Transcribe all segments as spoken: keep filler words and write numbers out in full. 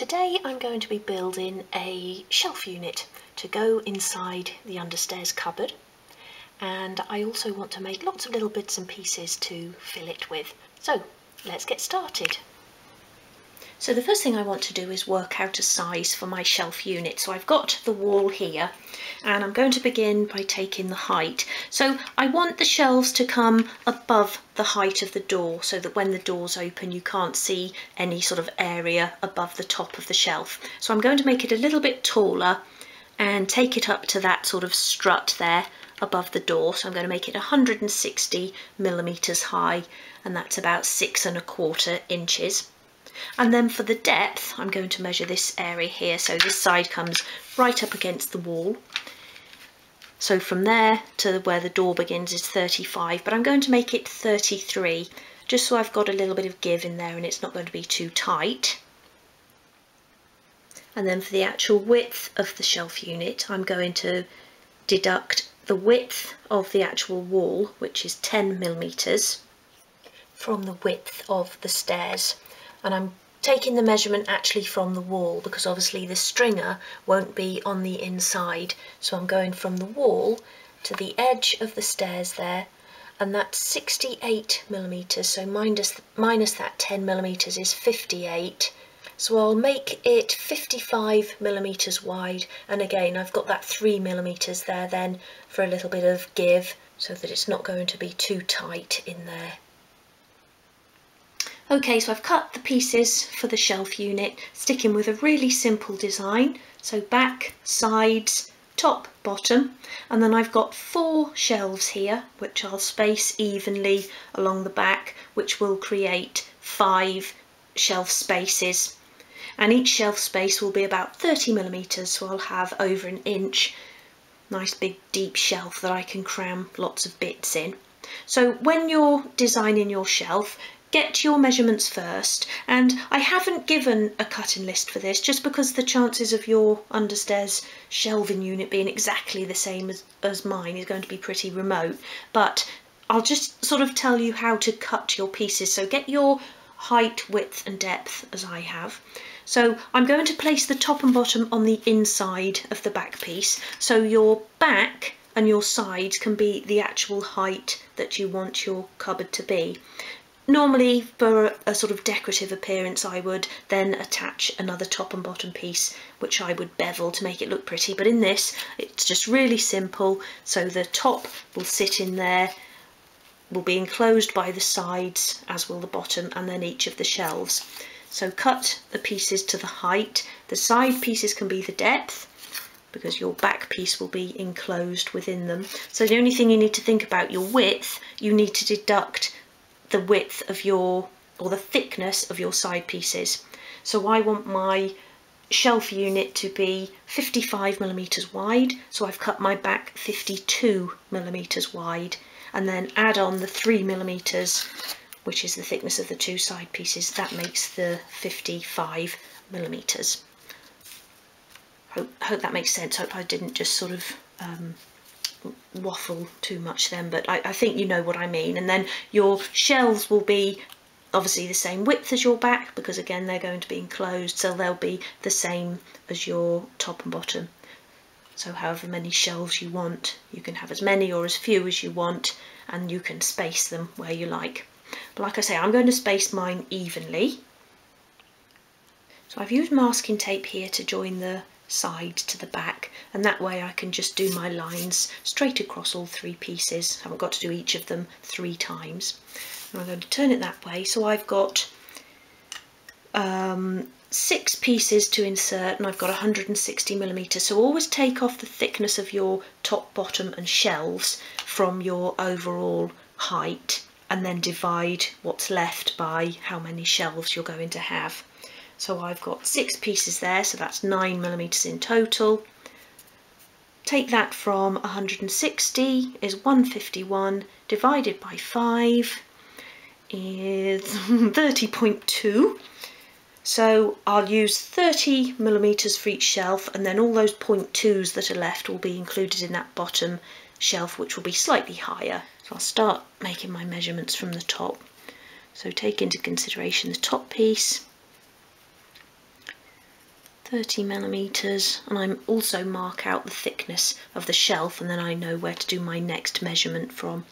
Today I'm going to be building a shelf unit to go inside the understairs cupboard, and I also want to make lots of little bits and pieces to fill it with. So let's get started. So the first thing I want to do is work out a size for my shelf unit. So I've got the wall here and I'm going to begin by taking the height. So I want the shelves to come above the height of the door so that when the door's open you can't see any sort of area above the top of the shelf. So I'm going to make it a little bit taller and take it up to that sort of strut there above the door. So I'm going to make it one hundred sixty millimeters high, and that's about six and a quarter inches. And then for the depth, I'm going to measure this area here. So this side comes right up against the wall. So from there to where the door begins is thirty-five, but I'm going to make it thirty-three, just so I've got a little bit of give in there and it's not going to be too tight. And then for the actual width of the shelf unit, I'm going to deduct the width of the actual wall, which is ten millimeters, from the width of the stairs. And I'm taking the measurement actually from the wall, because obviously the stringer won't be on the inside. So I'm going from the wall to the edge of the stairs there, and that's sixty-eight millimeters. So minus, minus that ten millimeters is fifty-eight. So I'll make it fifty-five millimeters wide, and again I've got that three millimeters there then for a little bit of give, so that it's not going to be too tight in there. Okay, so I've cut the pieces for the shelf unit, sticking with a really simple design. So back, sides, top, bottom, and then I've got four shelves here which I'll space evenly along the back, which will create five shelf spaces. And each shelf space will be about thirty millimeters, so I'll have over an inch. Nice big deep shelf that I can cram lots of bits in. So when you're designing your shelf, get your measurements first, and I haven't given a cutting list for this just because the chances of your understairs shelving unit being exactly the same as, as mine is going to be pretty remote, but I'll just sort of tell you how to cut your pieces. So get your height, width and depth as I have. So I'm going to place the top and bottom on the inside of the back piece, so your back and your sides can be the actual height that you want your cupboard to be. Normally for a sort of decorative appearance I would then attach another top and bottom piece which I would bevel to make it look pretty, but in this it's just really simple. So the top will sit in there, will be enclosed by the sides, as will the bottom, and then each of the shelves. So cut the pieces to the height, the side pieces can be the depth, because your back piece will be enclosed within them. So the only thing you need to think about, your width, you need to deduct the width of your, or the thickness of your side pieces. So I want my shelf unit to be fifty-five millimeters wide, so I've cut my back fifty-two millimeters wide, and then add on the three millimeters, which is the thickness of the two side pieces. That makes the fifty-five millimeters. Hope, hope that makes sense. Hope I didn't just sort of um, waffle too much then, but I, I think you know what I mean. And then your shelves will be obviously the same width as your back, because again they're going to be enclosed, so they'll be the same as your top and bottom. So however many shelves you want, you can have as many or as few as you want, and you can space them where you like. But like I say, I'm going to space mine evenly. So I've used masking tape here to join the sides to the back, and that way I can just do my lines straight across all three pieces. I haven't got to do each of them three times. And I'm going to turn it that way, so I've got um, six pieces to insert, and I've got one hundred sixty millimeters. So always take off the thickness of your top, bottom and shelves from your overall height, and then divide what's left by how many shelves you're going to have. So I've got six pieces there, so that's nine millimeters in total. Take that from one hundred sixty is one hundred fifty-one, divided by five is thirty point two. So I'll use thirty millimeters for each shelf, and then all those point twos that are left will be included in that bottom shelf, which will be slightly higher. So I'll start making my measurements from the top. So take into consideration the top piece, thirty millimeters, and I'm also mark out the thickness of the shelf, and then I know where to do my next measurement from.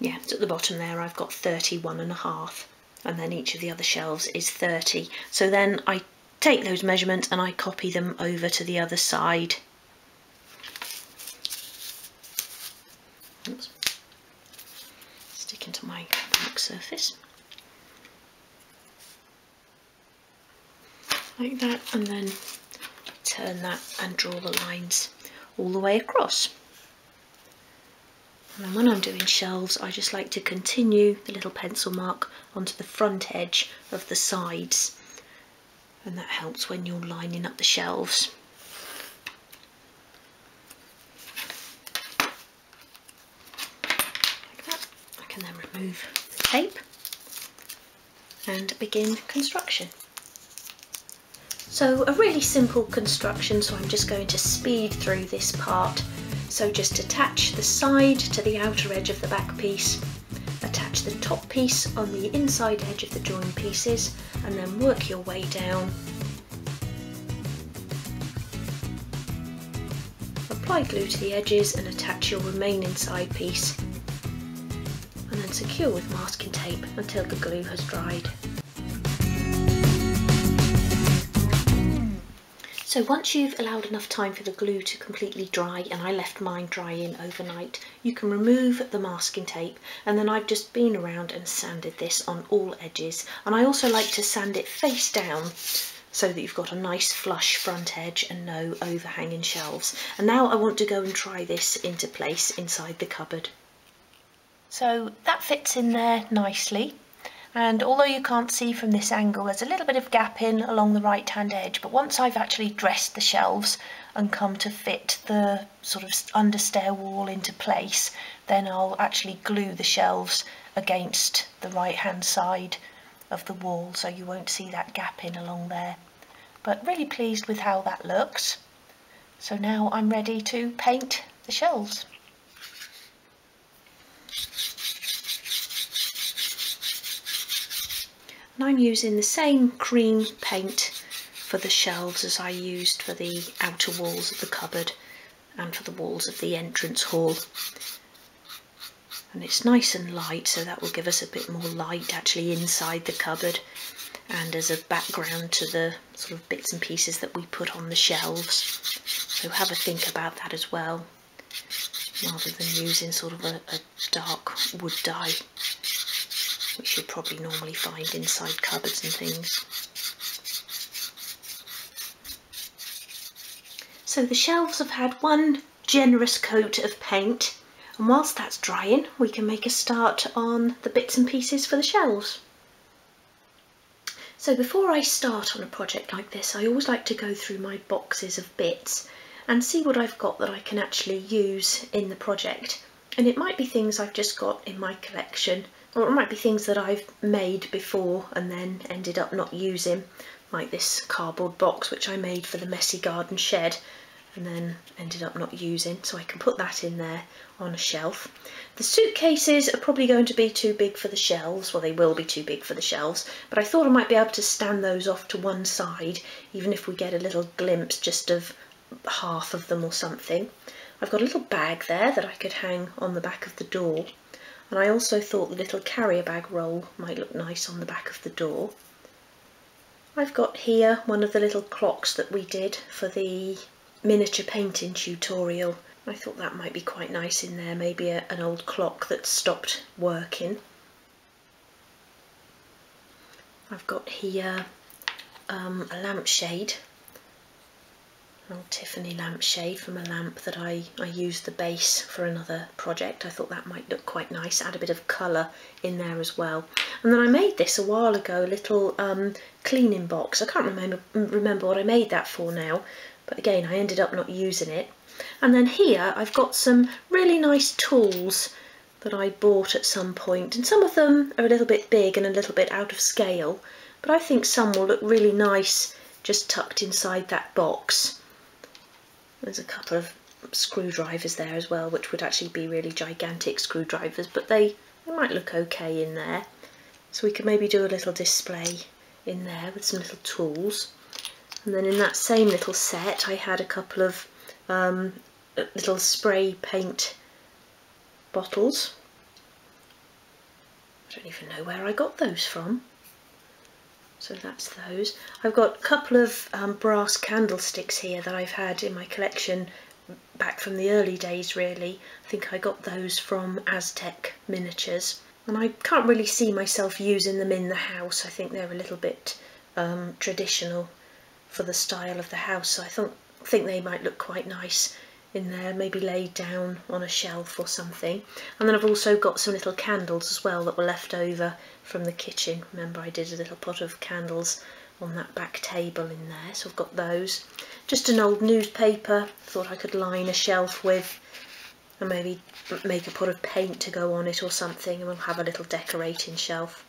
Yeah, so at the bottom there I've got thirty-one and a half, and then each of the other shelves is thirty. So then I take those measurements and I copy them over to the other side. Oops. Stick into my work surface. Like that, and then turn that and draw the lines all the way across. And then when I'm doing shelves, I just like to continue the little pencil mark onto the front edge of the sides. And that helps when you're lining up the shelves. Like that. I can then remove the tape and begin construction. So a really simple construction, so I'm just going to speed through this part. So just attach the side to the outer edge of the back piece, attach the top piece on the inside edge of the joined pieces, and then work your way down. Apply glue to the edges and attach your remaining side piece, and then secure with masking tape until the glue has dried. So once you've allowed enough time for the glue to completely dry, and I left mine drying overnight, you can remove the masking tape, and then I've just been around and sanded this on all edges. And I also like to sand it face down so that you've got a nice flush front edge and no overhanging shelves. And now I want to go and try this into place inside the cupboard. So that fits in there nicely. And although you can't see from this angle, there's a little bit of gap in along the right hand edge, but once I've actually dressed the shelves and come to fit the sort of understair wall into place, then I'll actually glue the shelves against the right hand side of the wall, so you won't see that gap in along there. But really pleased with how that looks. So now I'm ready to paint the shelves. And I'm using the same cream paint for the shelves as I used for the outer walls of the cupboard and for the walls of the entrance hall. And it's nice and light, so that will give us a bit more light actually inside the cupboard and as a background to the sort of bits and pieces that we put on the shelves. So have a think about that as well, rather than using sort of a, a dark wood dye, which you'll probably normally find inside cupboards and things. So the shelves have had one generous coat of paint, and whilst that's drying we can make a start on the bits and pieces for the shelves. So before I start on a project like this, I always like to go through my boxes of bits and see what I've got that I can actually use in the project. And it might be things I've just got in my collection, or it might be things that I've made before and then ended up not using, like this cardboard box which I made for the messy garden shed and then ended up not using, so I can put that in there on a shelf. The suitcases are probably going to be too big for the shelves, well they will be too big for the shelves, but I thought I might be able to stand those off to one side, even if we get a little glimpse just of half of them or something. I've got a little bag there that I could hang on the back of the door. And I also thought the little carrier bag roll might look nice on the back of the door. I've got here one of the little clocks that we did for the miniature painting tutorial. I thought that might be quite nice in there, maybe a, an old clock that stopped working. I've got here um, a lampshade, an old Tiffany lampshade from a lamp that I, I used the base for another project. I thought that might look quite nice, add a bit of colour in there as well. And then I made this a while ago, a little um, cleaning box. I can't remember, remember what I made that for now, but again I ended up not using it. And then here I've got some really nice tools that I bought at some point, and some of them are a little bit big and a little bit out of scale, but I think some will look really nice just tucked inside that box. There's a couple of screwdrivers there as well, which would actually be really gigantic screwdrivers, but they, they might look okay in there. So we could maybe do a little display in there with some little tools. And then in that same little set I had a couple of um, little spray paint bottles. I don't even know where I got those from. So that's those. I've got a couple of um, brass candlesticks here that I've had in my collection back from the early days really. I think I got those from Aztec Miniatures. And I can't really see myself using them in the house. I think they're a little bit um, traditional for the style of the house. So I th think they might look quite nice in there, maybe laid down on a shelf or something. And then I've also got some little candles as well that were left over from the kitchen. Remember, I did a little pot of candles on that back table in there, so I've got those. Just an old newspaper, thought I could line a shelf with, and maybe make a pot of paint to go on it or something, and we'll have a little decorating shelf.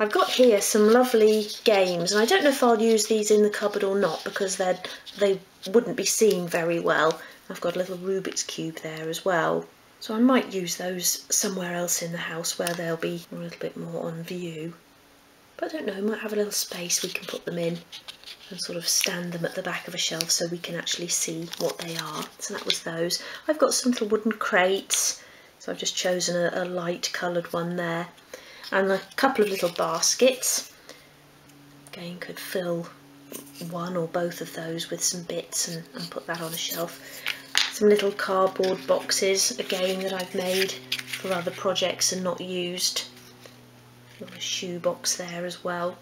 I've got here some lovely games, and I don't know if I'll use these in the cupboard or not because they're, they wouldn't be seen very well. I've got a little Rubik's Cube there as well, so I might use those somewhere else in the house where they'll be a little bit more on view. But I don't know, we might have a little space we can put them in and sort of stand them at the back of a shelf so we can actually see what they are. So that was those. I've got some little wooden crates, so I've just chosen a, a light coloured one there. And a couple of little baskets. Again, could fill one or both of those with some bits and, and put that on a shelf. Some little cardboard boxes, again, that I've made for other projects and not used. A little shoe box there as well.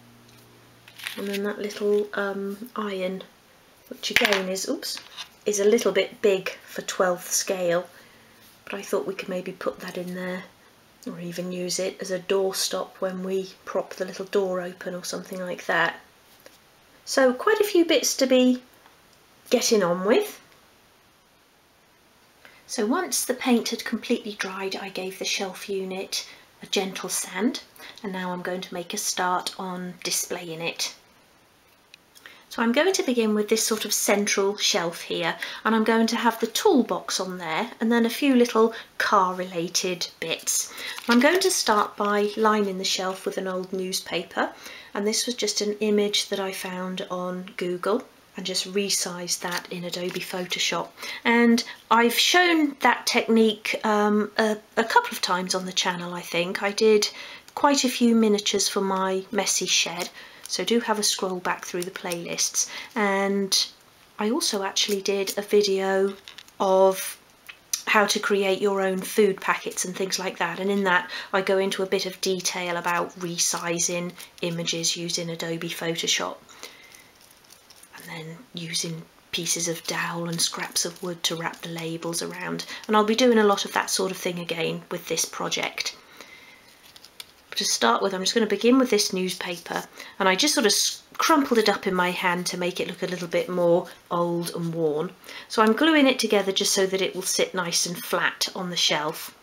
And then that little um, iron, which again is, oops, is a little bit big for twelfth scale. But I thought we could maybe put that in there, or even use it as a door stop when we prop the little door open or something like that. So quite a few bits to be getting on with. So once the paint had completely dried, I gave the shelf unit a gentle sand, and now I'm going to make a start on displaying it. So I'm going to begin with this sort of central shelf here, and I'm going to have the toolbox on there and then a few little car related bits. I'm going to start by lining the shelf with an old newspaper, and this was just an image that I found on Google and just resized that in Adobe Photoshop. And I've shown that technique um, a, a couple of times on the channel, I think. I did quite a few miniatures for my messy shed, so do have a scroll back through the playlists. And I also actually did a video of how to create your own food packets and things like that, and in that I go into a bit of detail about resizing images using Adobe Photoshop, and then using pieces of dowel and scraps of wood to wrap the labels around. And I'll be doing a lot of that sort of thing again with this project. To start with, I'm just going to begin with this newspaper, and I just sort of crumpled it up in my hand to make it look a little bit more old and worn. So I'm gluing it together just so that it will sit nice and flat on the shelf.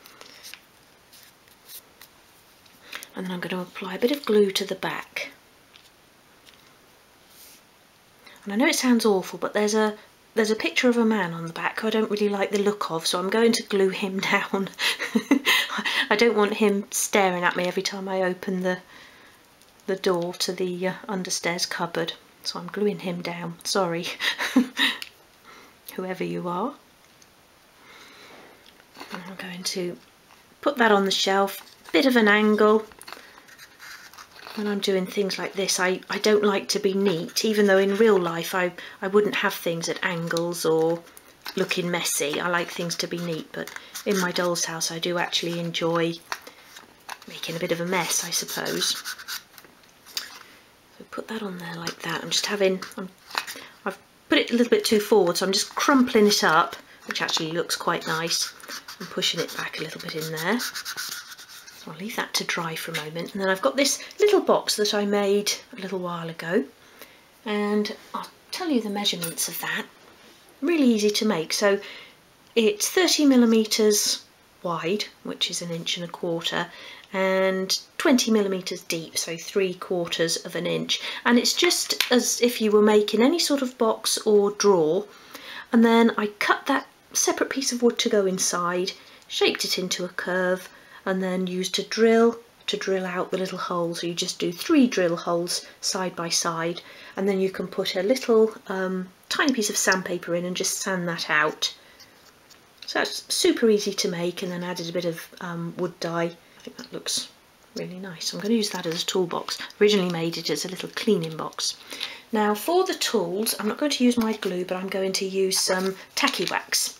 And then I'm going to apply a bit of glue to the back. And I know it sounds awful, but there's a There's a picture of a man on the back who I don't really like the look of, so I'm going to glue him down. I don't want him staring at me every time I open the the door to the uh, understairs cupboard. So I'm gluing him down. Sorry, whoever you are. And I'm going to put that on the shelf, bit of an angle. When I'm doing things like this, I, I don't like to be neat, even though in real life I, I wouldn't have things at angles or looking messy. I like things to be neat, but in my doll's house I do actually enjoy making a bit of a mess, I suppose. So put that on there like that. I'm just having, I'm, I've put it a little bit too forward, so I'm just crumpling it up, which actually looks quite nice. I'm pushing it back a little bit in there. I'll leave that to dry for a moment, and then I've got this little box that I made a little while ago, and I'll tell you the measurements of that. Really easy to make. So it's thirty millimeters wide, which is an inch and a quarter, and twenty millimeters deep, so three quarters of an inch. And it's just as if you were making any sort of box or drawer, And then I cut that separate piece of wood to go inside, shaped it into a curve, and then used a drill to drill out the little holes. So you just do three drill holes side by side, and then you can put a little um, tiny piece of sandpaper in and just sand that out. So that's super easy to make, and then added a bit of um, wood dye. I think that looks really nice. I'm going to use that as a toolbox. Originally made it as a little cleaning box. Now for the tools, I'm not going to use my glue, but I'm going to use some tacky wax.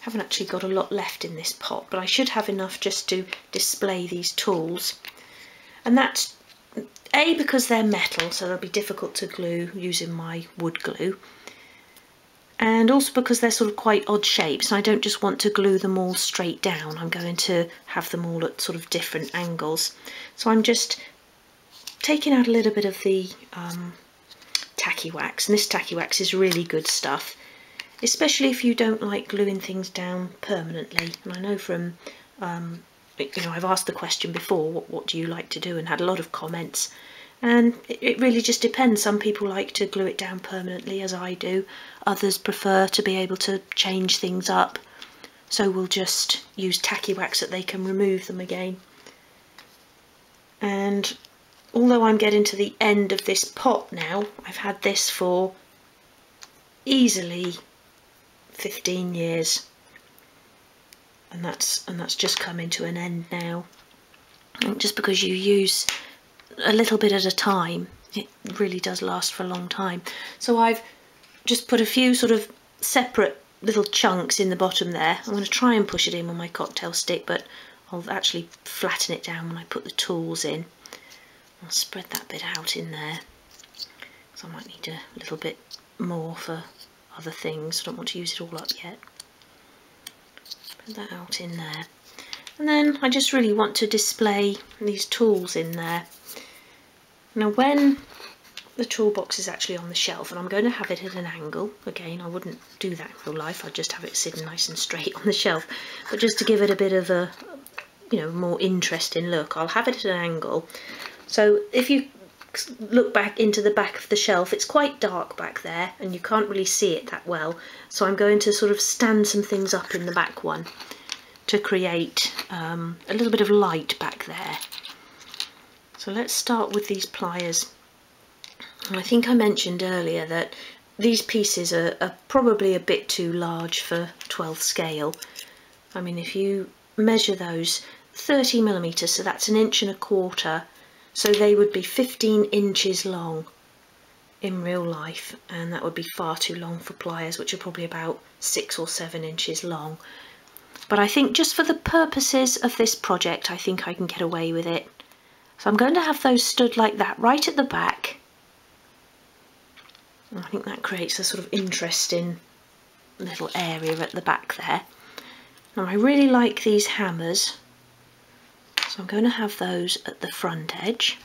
I haven't actually got a lot left in this pot, but I should have enough just to display these tools. And that's A, because they're metal, so they'll be difficult to glue using my wood glue. And also because they're sort of quite odd shapes, and I don't just want to glue them all straight down. I'm going to have them all at sort of different angles. So I'm just taking out a little bit of the um, tacky wax, and this tacky wax is really good stuff, especially if you don't like gluing things down permanently. And I know from, um, you know, I've asked the question before, what, what do you like to do, and had a lot of comments. And it really just depends. Some people like to glue it down permanently, as I do. Others prefer to be able to change things up. So we'll just use tacky wax that they can remove them again. And although I'm getting to the end of this pot now, I've had this for easily fifteen years. And that's, and that's just coming to an end now. And just because you use a little bit at a time, it really does last for a long time. So I've just put a few sort of separate little chunks in the bottom there. I'm going to try and push it in with my cocktail stick, but I'll actually flatten it down when I put the tools in. I'll spread that bit out in there, because I might need a little bit more for other things. I don't want to use it all up yet. Put that out in there. And then I just really want to display these tools in there. Now when the toolbox is actually on the shelf, and I'm going to have it at an angle, again I wouldn't do that in real life, I'd just have it sitting nice and straight on the shelf, but just to give it a bit of a, you know, more interesting look, I'll have it at an angle. So if you look back into the back of the shelf, it's quite dark back there and you can't really see it that well, so I'm going to sort of stand some things up in the back one to create um, a little bit of light back there. So let's start with these pliers. And I think I mentioned earlier that these pieces are, are probably a bit too large for twelfth scale. I mean, if you measure those thirty millimetres, so that's an inch and a quarter, so they would be fifteen inches long in real life, and that would be far too long for pliers, which are probably about six or seven inches long. But I think just for the purposes of this project, I think I can get away with it. So I'm going to have those stood like that right at the back. I think that creates a sort of interesting little area at the back there. Now I really like these hammers, so I'm going to have those at the front edge.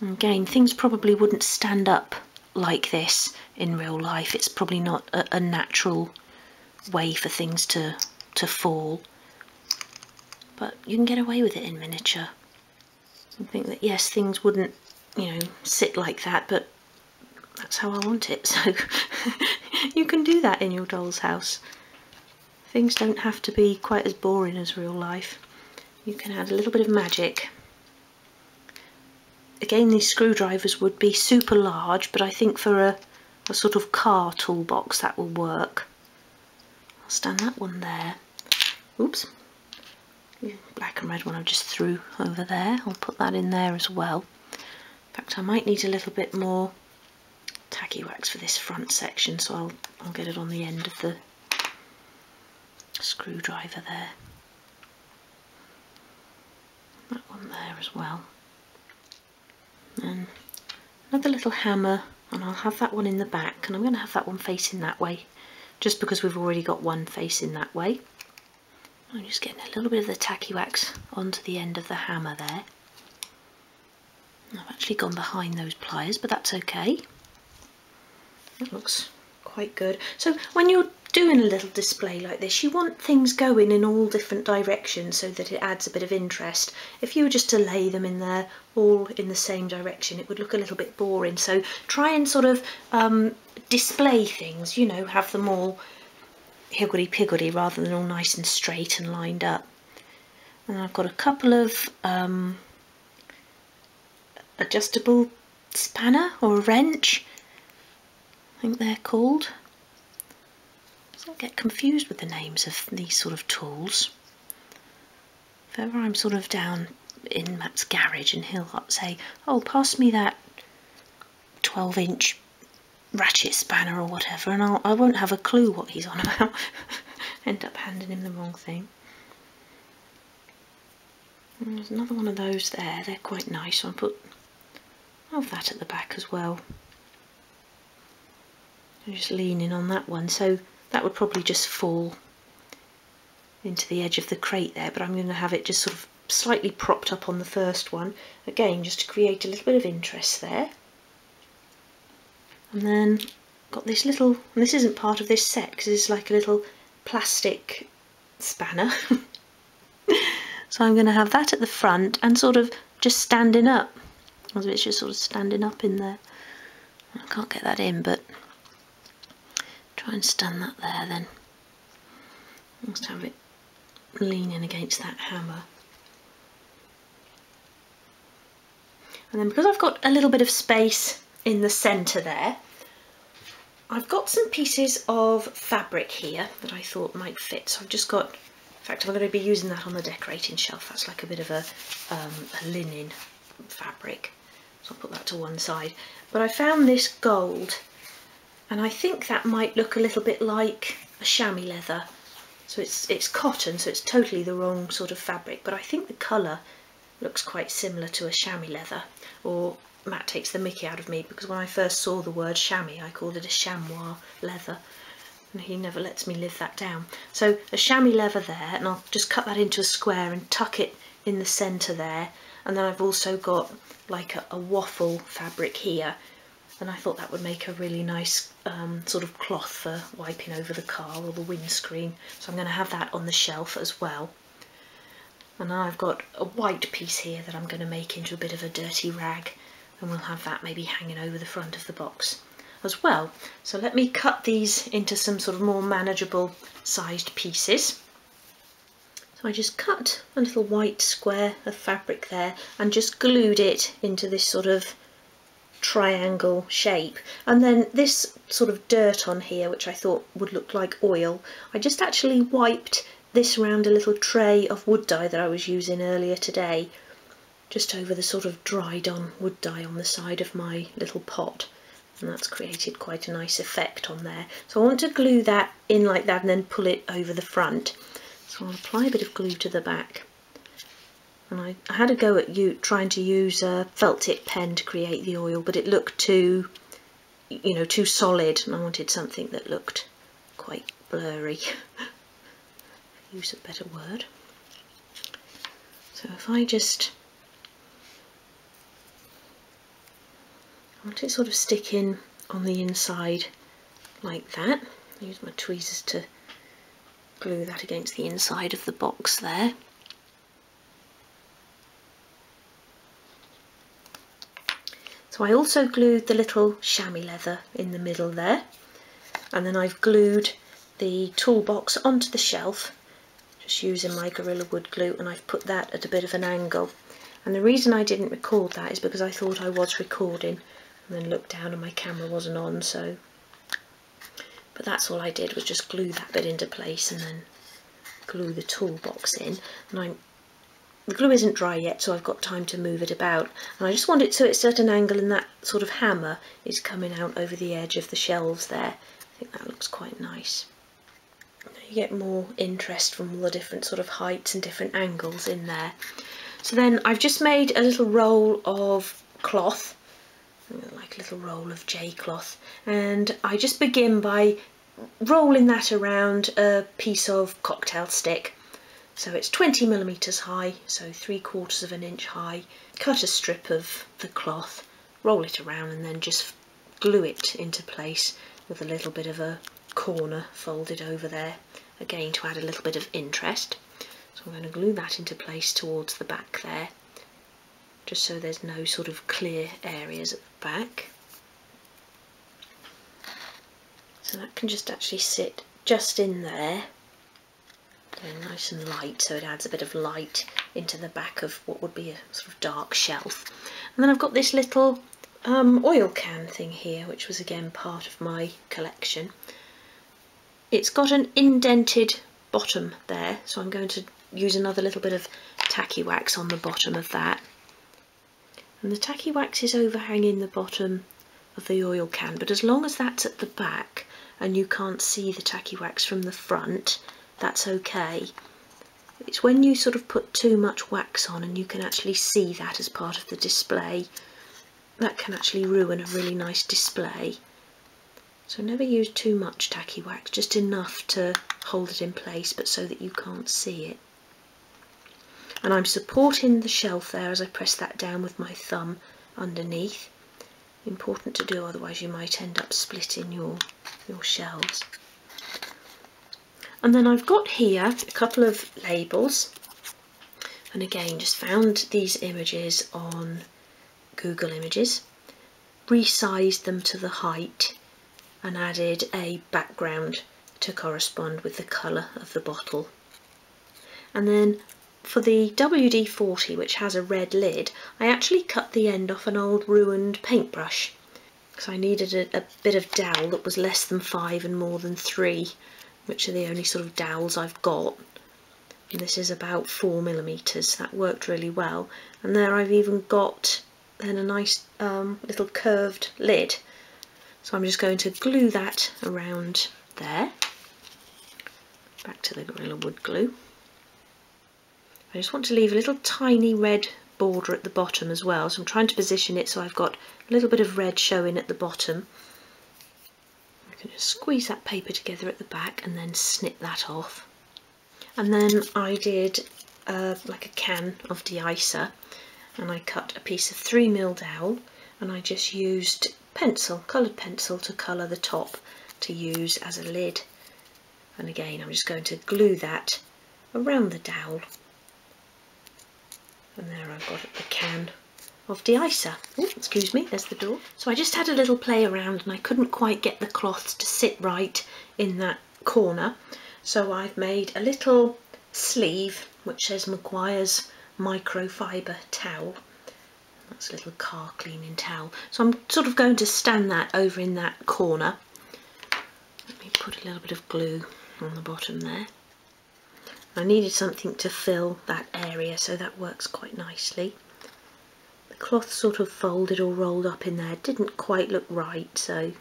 And again, things probably wouldn't stand up like this in real life. It's probably not a, a natural way for things to, to fall. But you can get away with it in miniature. I think that, yes, things wouldn't, you know, sit like that, but that's how I want it, so you can do that in your doll's house. Things don't have to be quite as boring as real life. You can add a little bit of magic. Again, these screwdrivers would be super large, but I think for a, a sort of car toolbox that will work. I'll stand that one there. Oops. Black and red one I just threw over there. I'll put that in there as well. In fact, I might need a little bit more tacky wax for this front section, so I'll, I'll get it on the end of the screwdriver there. That one there as well. And another little hammer, and I'll have that one in the back, and I'm going to have that one facing that way, just because we've already got one facing that way. I'm just getting a little bit of the tacky wax onto the end of the hammer there. I've actually gone behind those pliers, but that's okay. That looks quite good. So when you're doing a little display like this, you want things going in all different directions so that it adds a bit of interest. If you were just to lay them in there all in the same direction, it would look a little bit boring. So try and sort of um, display things, you know, have them all higgledy-piggledy rather than all nice and straight and lined up. And I've got a couple of um, adjustable spanner or a wrench, I think they're called. I get confused with the names of these sort of tools. If ever I'm sort of down in Matt's garage and he'll say, oh, pass me that twelve inch ratchet spanner or whatever, and I'll, I won't have a clue what he's on about. End up handing him the wrong thing. And there's another one of those there, they're quite nice. I'll put I'll have that at the back as well. I'm just leaning on that one, so that would probably just fall into the edge of the crate there, but I'm going to have it just sort of slightly propped up on the first one, again just to create a little bit of interest there. And then got this little, and this isn't part of this set because it's like a little plastic spanner. So I'm going to have that at the front and sort of just standing up, as if it's just sort of standing up in there. I can't get that in, but try and stand that there then. Must have it leaning against that hammer. And then because I've got a little bit of space in the centre there, I've got some pieces of fabric here that I thought might fit. So I've just got, in fact I'm going to be using that on the decorating shelf. That's like a bit of a, um, a linen fabric. So I'll put that to one side. But I found this gold, and I think that might look a little bit like a chamois leather. So it's it's cotton, so it's totally the wrong sort of fabric, but I think the colour looks quite similar to a chamois leather. Or Matt takes the mickey out of me, because when I first saw the word chamois, I called it a chamois leather, and he never lets me live that down. So a chamois leather there, and I'll just cut that into a square and tuck it in the centre there. And then I've also got like a, a waffle fabric here, and I thought that would make a really nice um, sort of cloth for wiping over the car or the windscreen. So I'm going to have that on the shelf as well. And now I've got a white piece here that I'm going to make into a bit of a dirty rag, and we'll have that maybe hanging over the front of the box as well. So let me cut these into some sort of more manageable sized pieces. So I just cut a little white square of fabric there and just glued it into this sort of triangle shape. And then this sort of dirt on here, which I thought would look like oil, I just actually wiped this round a little tray of wood dye that I was using earlier today, just over the sort of dried on wood dye on the side of my little pot, and that's created quite a nice effect on there. So I want to glue that in like that and then pull it over the front. So I'll apply a bit of glue to the back. And I, I had a go at you trying to use a felt tip pen to create the oil, but it looked too, you know, too solid, and I wanted something that looked quite blurry. Use a better word. So if I just, I want it sort of stick in on the inside like that. Use my tweezers to glue that against the inside of the box there. So I also glued the little chamois leather in the middle there, and then I've glued the toolbox onto the shelf just using my Gorilla Wood glue, and I've put that at a bit of an angle. And the reason I didn't record that is because I thought I was recording and then looked down and my camera wasn't on, so but that's all I did, was just glue that bit into place and then glue the toolbox in. And I'm The glue isn't dry yet, so I've got time to move it about, and I just want it so it's at an angle and that sort of hammer is coming out over the edge of the shelves there. I think that looks quite nice. You get more interest from all the different sort of heights and different angles in there. So then I've just made a little roll of cloth, like a little roll of J cloth, and I just begin by rolling that around a piece of cocktail stick. So it's twenty millimetres high, so three quarters of an inch high. Cut a strip of the cloth, roll it around, and then just glue it into place with a little bit of a corner folded over there, again to add a little bit of interest. So I'm going to glue that into place towards the back there, just so there's no sort of clear areas at the back. So that can just actually sit just in there, going nice and light, so it adds a bit of light into the back of what would be a sort of dark shelf. And then I've got this little um, oil can thing here, which was again part of my collection. It's got an indented bottom there, so I'm going to use another little bit of tacky wax on the bottom of that. And the tacky wax is overhanging the bottom of the oil can, but as long as that's at the back and you can't see the tacky wax from the front, that's okay. It's when you sort of put too much wax on and you can actually see that as part of the display, that can actually ruin a really nice display. So never use too much tacky wax, just enough to hold it in place but so that you can't see it. And I'm supporting the shelf there as I press that down with my thumb underneath. Important to do, otherwise you might end up splitting your, your shelves. And then I've got here a couple of labels, and again just found these images on Google Images, resized them to the height and added a background to correspond with the colour of the bottle. And then for the W D forty, which has a red lid, I actually cut the end off an old ruined paintbrush because I needed a, a bit of dowel that was less than five and more than three, which are the only sort of dowels I've got, and this is about four millimetres. That worked really well. And there I've even got then a nice um, little curved lid, so I'm just going to glue that around there, back to the Gorilla Wood glue. I just want to leave a little tiny red border at the bottom as well, so I'm trying to position it so I've got a little bit of red showing at the bottom. I can just squeeze that paper together at the back and then snip that off. And then I did uh, like a can of de-icer, and I cut a piece of three mil dowel, and I just used pencil, coloured pencil, to colour the top to use as a lid. And again I'm just going to glue that around the dowel. And there I've got a can of de-icer. Oh, excuse me, there's the door. So I just had a little play around and I couldn't quite get the cloths to sit right in that corner. So I've made a little sleeve which says Maguire's microfiber towel. That's a little car cleaning towel. So I'm sort of going to stand that over in that corner. Let me put a little bit of glue on the bottom there. I needed something to fill that area, so that works quite nicely. The cloth sort of folded or rolled up in there, didn't quite look right, so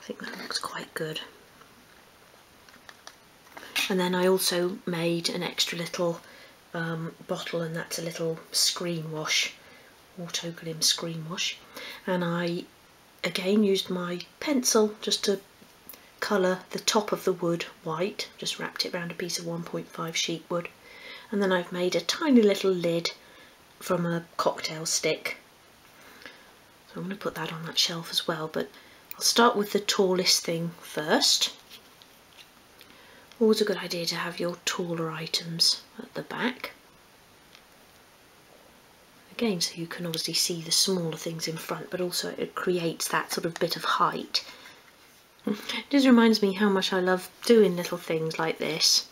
I think that looks quite good. And then I also made an extra little um, bottle, and that's a little screen wash, Autoglym screen wash. And I again used my pencil just to colour the top of the wood white, just wrapped it around a piece of one point five sheet wood. And then I've made a tiny little lid from a cocktail stick, so I'm going to put that on that shelf as well. But I'll start with the tallest thing first. Always a good idea to have your taller items at the back, again so you can obviously see the smaller things in front, but also it creates that sort of bit of height. It just reminds me how much I love doing little things like this.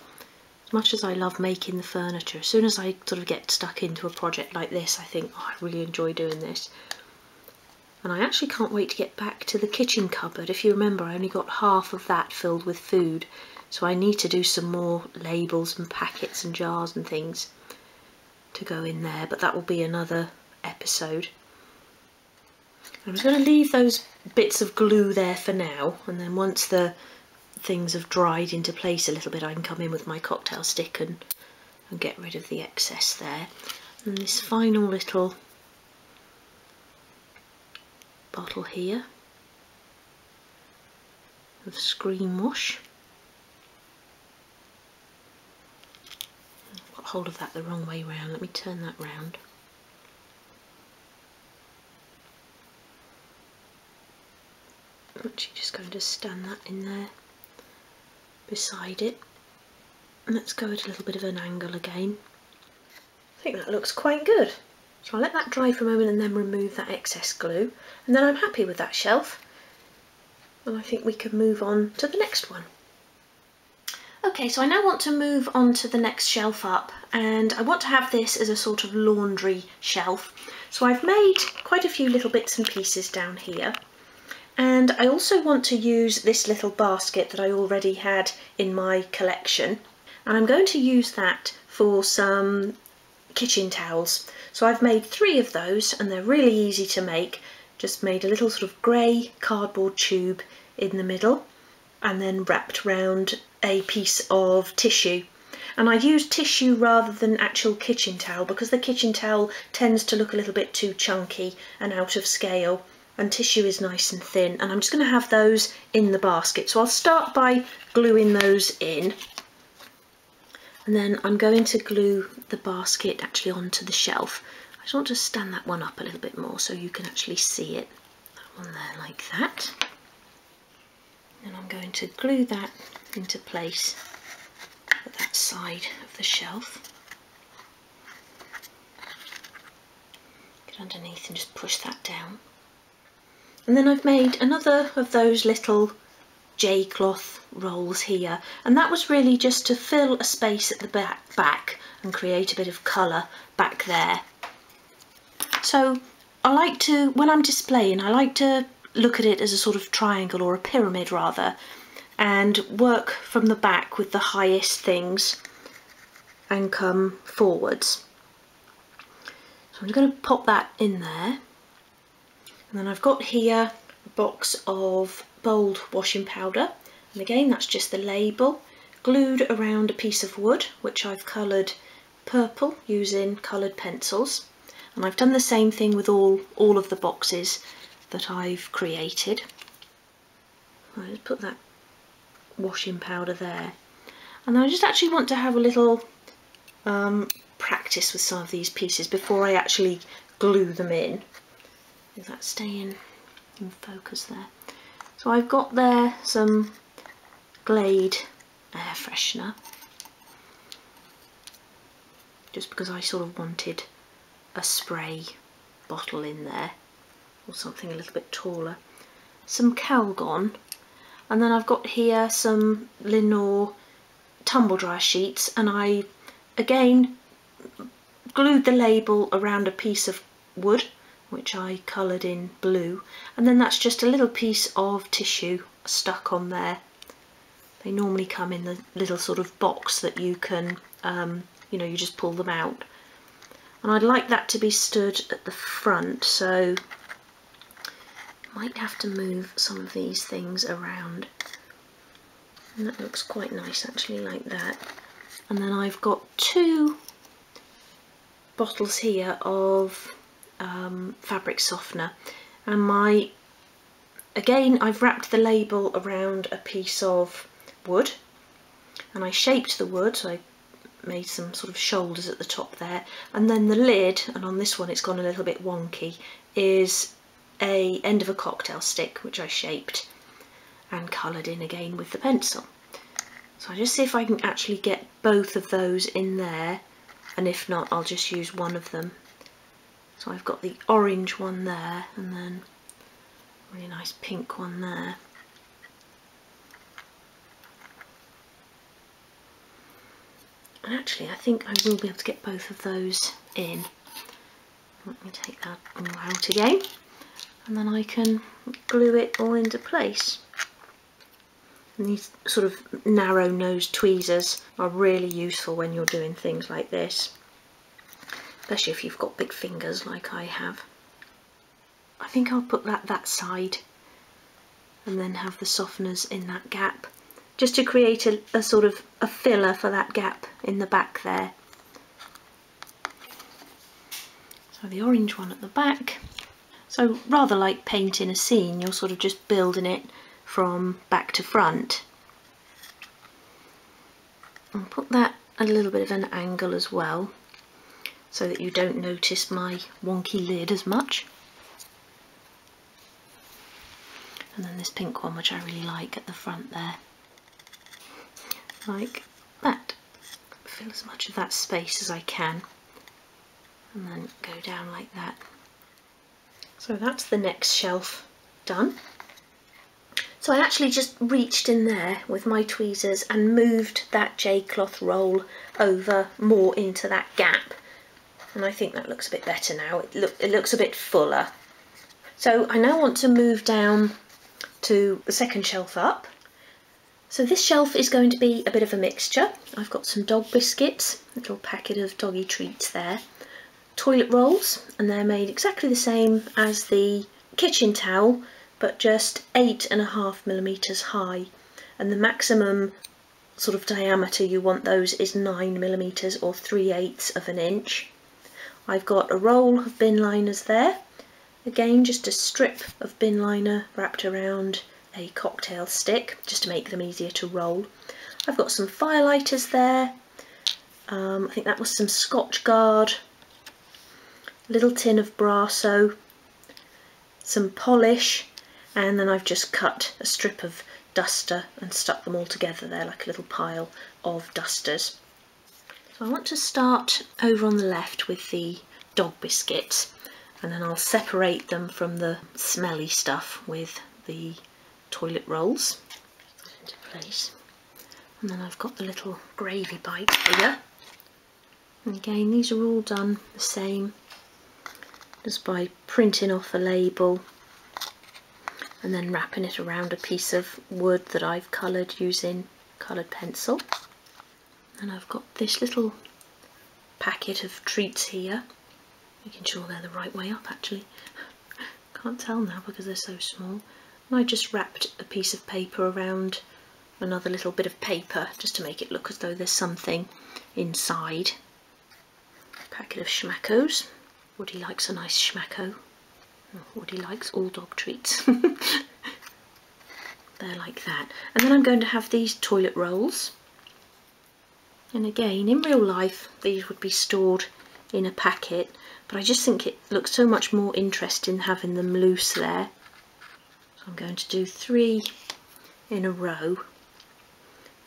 As much as I love making the furniture, as soon as I sort of get stuck into a project like this, I think, oh, I really enjoy doing this. And I actually can't wait to get back to the kitchen cupboard. If you remember, I only got half of that filled with food, so I need to do some more labels and packets and jars and things to go in there, but that will be another episode. I'm just going to leave those bits of glue there for now, and then once the things have dried into place a little bit, I can come in with my cocktail stick and, and get rid of the excess there. And this final little bottle here of screen wash. I've got hold of that the wrong way round, let me turn that round. Actually, just going to stand that in there beside it. And let's go at a little bit of an angle again. I think that looks quite good. So I'll let that dry for a moment and then remove that excess glue. And then I'm happy with that shelf. And I think we can move on to the next one. Okay, so I now want to move on to the next shelf up, and I want to have this as a sort of laundry shelf. So I've made quite a few little bits and pieces down here. And I also want to use this little basket that I already had in my collection. And I'm going to use that for some kitchen towels. So I've made three of those, and they're really easy to make. Just made a little sort of grey cardboard tube in the middle, and then wrapped round a piece of tissue. And I used tissue rather than actual kitchen towel because the kitchen towel tends to look a little bit too chunky and out of scale, and tissue is nice and thin. And I'm just going to have those in the basket. So I'll start by gluing those in, and then I'm going to glue the basket actually onto the shelf. I just want to stand that one up a little bit more so you can actually see it. That one there, like that. And I'm going to glue that into place at that side of the shelf. Get underneath and just push that down. And then I've made another of those little J cloth rolls here, and that was really just to fill a space at the back, back and create a bit of colour back there. So I like to, when I'm displaying, I like to look at it as a sort of triangle, or a pyramid rather, and work from the back with the highest things and come forwards. So I'm just going to pop that in there. And then I've got here a box of bold washing powder, and again that's just the label glued around a piece of wood which I've coloured purple using coloured pencils. And I've done the same thing with all all of the boxes that I've created. I'll just put that washing powder there, and I just actually want to have a little um, practice with some of these pieces before I actually glue them in. Is that staying in focus there? So I've got there some Glade air freshener, just because I sort of wanted a spray bottle in there, or something a little bit taller. Some Calgon. And then I've got here some Lenor tumble dryer sheets, and I again glued the label around a piece of wood which I coloured in blue, and then that's just a little piece of tissue stuck on there. They normally come in the little sort of box that you can, um, you know, you just pull them out. And I'd like that to be stood at the front, so might have to move some of these things around. And that looks quite nice actually, like that. And then I've got two bottles here of um, fabric softener, and my again I've wrapped the label around a piece of wood, and I shaped the wood, so I made some sort of shoulders at the top there. And then the lid, and on this one it's gone a little bit wonky, is a end of a cocktail stick which I shaped and coloured in again with the pencil. So I just see if I can actually get both of those in there, and if not I'll just use one of them. So I've got the orange one there, and then a really nice pink one there. And actually I think I will be able to get both of those in. Let me take that all out again. And then I can glue it all into place. And these sort of narrow nose tweezers are really useful when you're doing things like this, especially if you've got big fingers like I have. I think I'll put that that side and then have the softeners in that gap, just to create a, a sort of a filler for that gap in the back there. So the orange one at the back. So rather like painting a scene, you're sort of just building it from back to front. I'll put that at a little bit of an angle as well, so that you don't notice my wonky lid as much. and then this pink one, which I really like, at the front there, like that. Fill as much of that space as I can, and then go down like that. So that's the next shelf done. So I actually just reached in there with my tweezers and moved that jade cloth roll over more into that gap, and I think that looks a bit better now. It, look, it looks a bit fuller. So I now want to move down to the second shelf up. So this shelf is going to be a bit of a mixture. I've got some dog biscuits, a little packet of doggy treats there, toilet rolls, and they're made exactly the same as the kitchen towel, but just eight and a half millimeters high, and the maximum sort of diameter you want those is nine millimeters or three eighths of an inch. I've got a roll of bin liners there, again just a strip of bin liner wrapped around a cocktail stick just to make them easier to roll. I've got some fire lighters there, um, I think that was some Scotchgard, a little tin of Brasso, some polish, and then I've just cut a strip of duster and stuck them all together there like a little pile of dusters. So I want to start over on the left with the dog biscuits, and then I'll separate them from the smelly stuff with the toilet rolls into place. And then I've got the little gravy bites here, and again these are all done the same, just by printing off a label and then wrapping it around a piece of wood that I've coloured using coloured pencil. And I've got this little packet of treats here, making sure they're the right way up actually. Can't tell now because they're so small. And I just wrapped a piece of paper around another little bit of paper just to make it look as though there's something inside. A packet of Schmackos. Woody likes a nice Schmacko. Woody likes all dog treats. They're like that. And then I'm going to have these toilet rolls, and again in real life these would be stored in a packet, but I just think it looks so much more interesting having them loose there. So I'm going to do three in a row,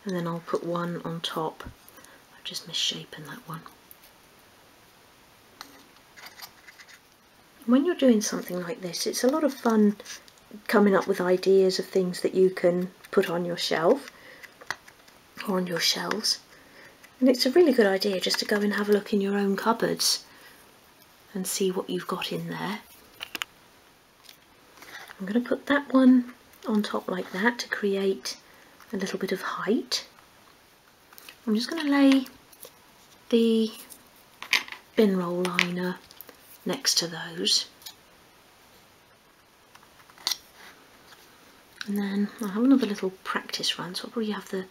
and then I'll put one on top. I've just misshapen that one. When you're doing something like this, it's a lot of fun coming up with ideas of things that you can put on your shelf or on your shelves, and it's a really good idea just to go and have a look in your own cupboards and see what you've got in there. I'm going to put that one on top like that to create a little bit of height. I'm just going to lay the bin roll liner next to those, and then I'll have another little practice run, so I'll probably have the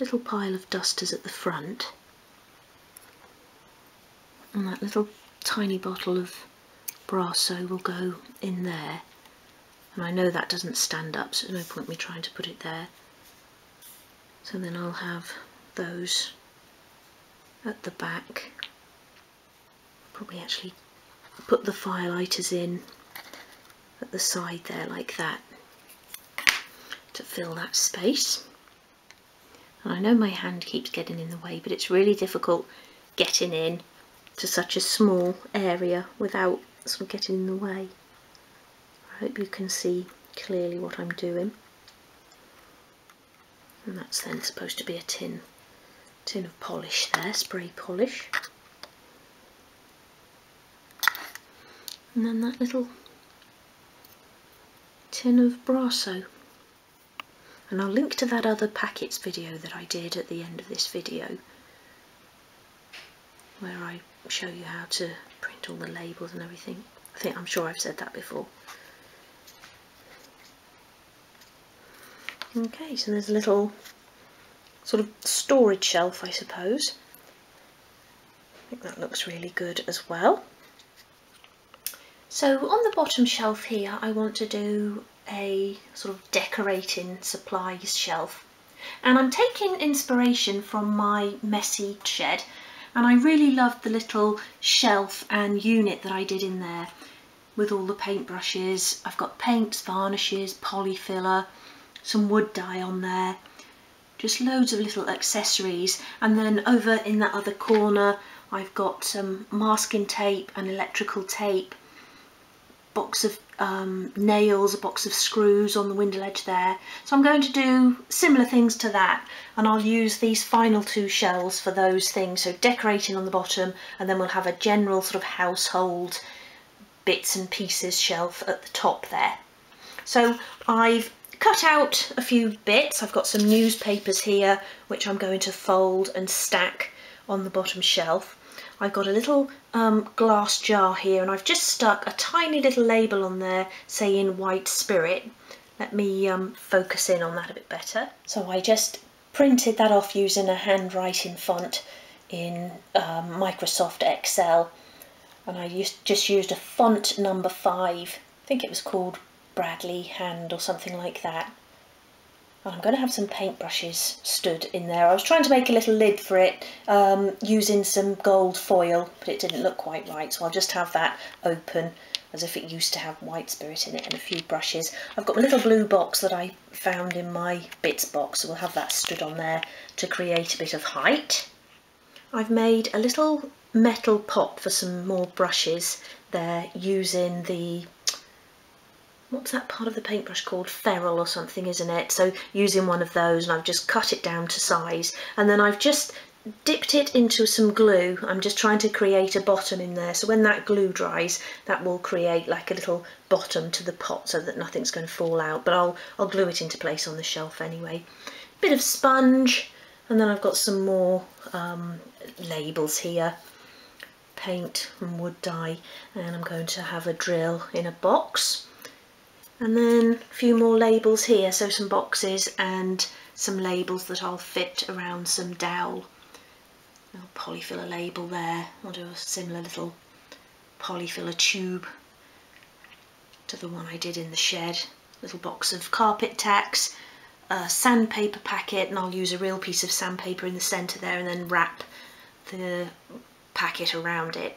little pile of dusters at the front and that little tiny bottle of Brasso will go in there. And I know that doesn't stand up, so there's no point me trying to put it there, so then I'll have those at the back. Probably actually put the fire lighters in at the side there like that to fill that space. And I know my hand keeps getting in the way, but it's really difficult getting in to such a small area without sort of getting in the way. I hope you can see clearly what I'm doing. And that's then supposed to be a tin tin of polish there, spray polish. And then that little tin of Brasso. And I'll link to that other packets video that I did at the end of this video, where I show you how to print all the labels and everything. I think, I'm sure I've said that before. Okay, so there's a little sort of storage shelf, I suppose. I think that looks really good as well. So on the bottom shelf here I want to do a sort of decorating supplies shelf, and I'm taking inspiration from my messy shed, and I really loved the little shelf and unit that I did in there. with all the paint brushes. I've got paints, varnishes, polyfiller, some wood dye on there, just loads of little accessories. And then over in that other corner I've got some masking tape and electrical tape, box of um, nails, a box of screws on the window ledge there. So I'm going to do similar things to that, and I'll use these final two shells for those things, so decorating on the bottom, and then we'll have a general sort of household bits and pieces shelf at the top there. So I've cut out a few bits. I've got some newspapers here which I'm going to fold and stack on the bottom shelf. I've got a little um, glass jar here, and I've just stuck a tiny little label on there saying white spirit. Let me um, focus in on that a bit better. So I just printed that off using a handwriting font in um, Microsoft Excel, and I used, just used a font number five. I think it was called Bradley Hand or something like that. And I'm going to have some paintbrushes stood in there. I was trying to make a little lid for it um, using some gold foil, but it didn't look quite right, so I'll just have that open as if it used to have white spirit in it, and a few brushes. I've got my little blue box that I found in my bits box, so we'll have that stood on there to create a bit of height. I've made a little metal pot for some more brushes there using the, what's that part of the paintbrush called? Ferrule or something, isn't it? So using one of those, and I've just cut it down to size, and then I've just dipped it into some glue. I'm just trying to create a bottom in there, so when that glue dries that will create like a little bottom to the pot so that nothing's going to fall out, but I'll, I'll glue it into place on the shelf anyway. Bit of sponge, and then I've got some more um, labels here, paint and wood dye, and I'm going to have a drill in a box. And then a few more labels here, so some boxes and some labels that I'll fit around some dowel. I'll polyfiller label there. I'll do a similar little polyfiller tube to the one I did in the shed. Little box of carpet tacks, a sandpaper packet, and I'll use a real piece of sandpaper in the centre there and then wrap the packet around it.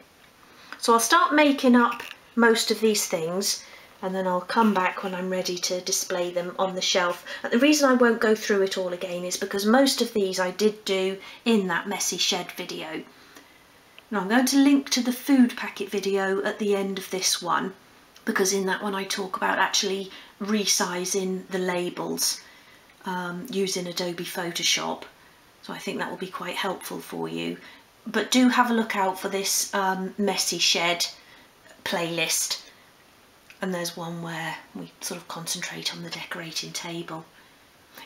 So I'll start making up most of these things, and then I'll come back when I'm ready to display them on the shelf. And the reason I won't go through it all again is because most of these I did do in that messy shed video. Now I'm going to link to the food packet video at the end of this one, because in that one I talk about actually resizing the labels um, using Adobe Photoshop. So I think that will be quite helpful for you. But do have a look out for this um, messy shed playlist. And there's one where we sort of concentrate on the decorating table.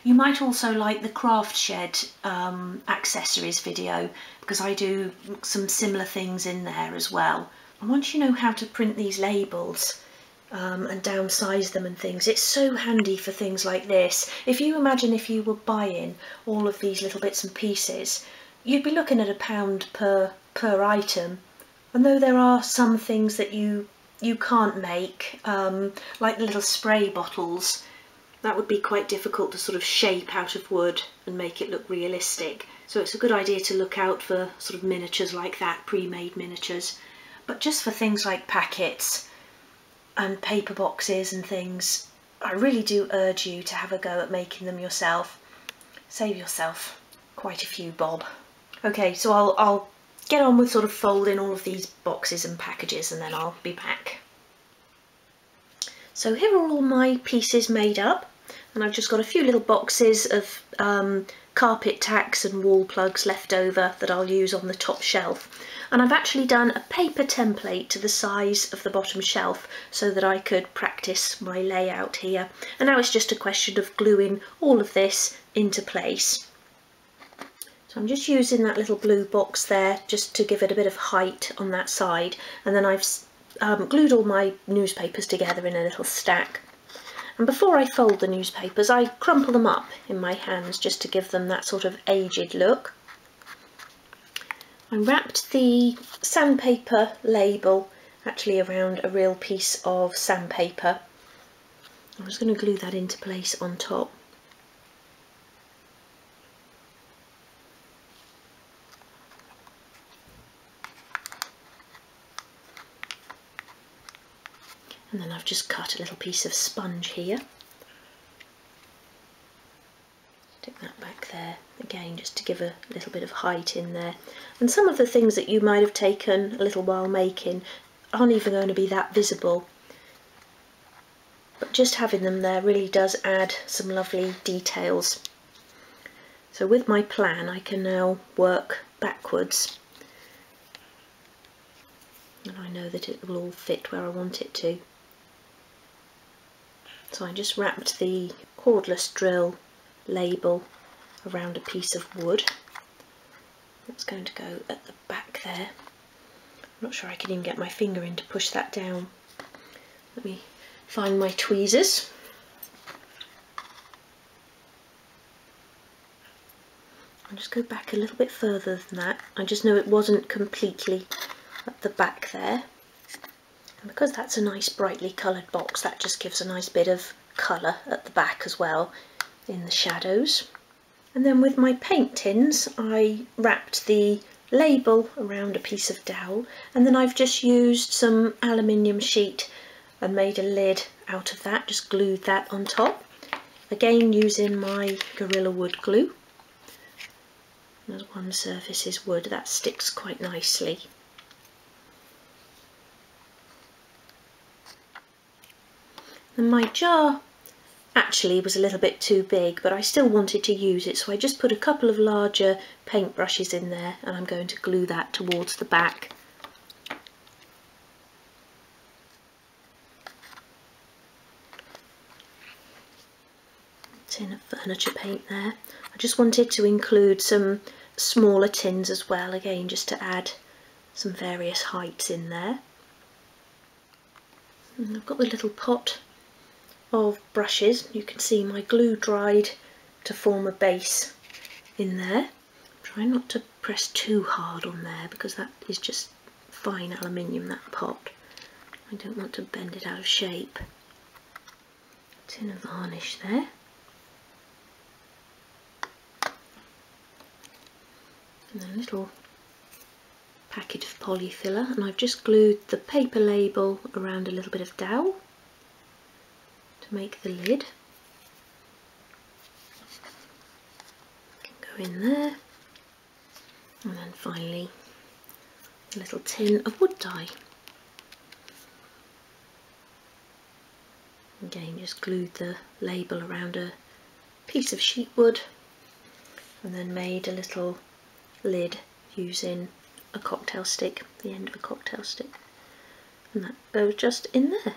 You might also like the craft shed um, accessories video, because I do some similar things in there as well. And once you know how to print these labels um, and downsize them and things, it's so handy for things like this. If you imagine if you were buying all of these little bits and pieces, you'd be looking at a pound per, per item. And though there are some things that you you can't make, um, like the little spray bottles, that would be quite difficult to sort of shape out of wood and make it look realistic. So it's a good idea to look out for sort of miniatures like that, pre-made miniatures. But just for things like packets and paper boxes and things, I really do urge you to have a go at making them yourself. Save yourself quite a few bob. Okay, so I'll, I'll get on with sort of folding all of these boxes and packages, and then I'll be back. So here are all my pieces made up, and I've just got a few little boxes of um, carpet tacks and wall plugs left over that I'll use on the top shelf. And I've actually done a paper template to the size of the bottom shelf so that I could practice my layout here. And now it's just a question of gluing all of this into place. So I'm just using that little blue box there just to give it a bit of height on that side, and then I've um, glued all my newspapers together in a little stack. And before I fold the newspapers, I crumple them up in my hands just to give them that sort of aged look. I wrapped the sandpaper label actually around a real piece of sandpaper. I'm just going to glue that into place on top. and then I've just cut a little piece of sponge here. Stick that back there, again just to give a little bit of height in there. And some of the things that you might have taken a little while making aren't even going to be that visible. But just having them there really does add some lovely details. So with my plan I can now work backwards. And I know that it will all fit where I want it to. So I just wrapped the cordless drill label around a piece of wood. That's going to go at the back there. I'm not sure I can even get my finger in to push that down. Let me find my tweezers. I'll just go back a little bit further than that. I just know it wasn't completely at the back there, and because that's a nice brightly coloured box, that just gives a nice bit of colour at the back as well in the shadows. And then with my paint tins I wrapped the label around a piece of dowel, and then I've just used some aluminium sheet and made a lid out of that, just glued that on top, again using my Gorilla Wood glue. As one surface is wood, that sticks quite nicely. And my jar actually was a little bit too big, but I still wanted to use it, so I just put a couple of larger paint brushes in there, and I'm going to glue that towards the back. Tin of furniture paint there. I just wanted to include some smaller tins as well, again just to add some various heights in there. And I've got the little pot of brushes. You can see my glue dried to form a base in there. Try not to press too hard on there because that is just fine aluminium, that pot. I don't want to bend it out of shape. Tin of varnish there. And a little packet of polyfiller, and I've just glued the paper label around a little bit of dowel to make the lid. Can go in there, and then finally a little tin of wood dye. Again, just glued the label around a piece of sheet wood, and then made a little lid using a cocktail stick, the end of a cocktail stick, and that goes just in there.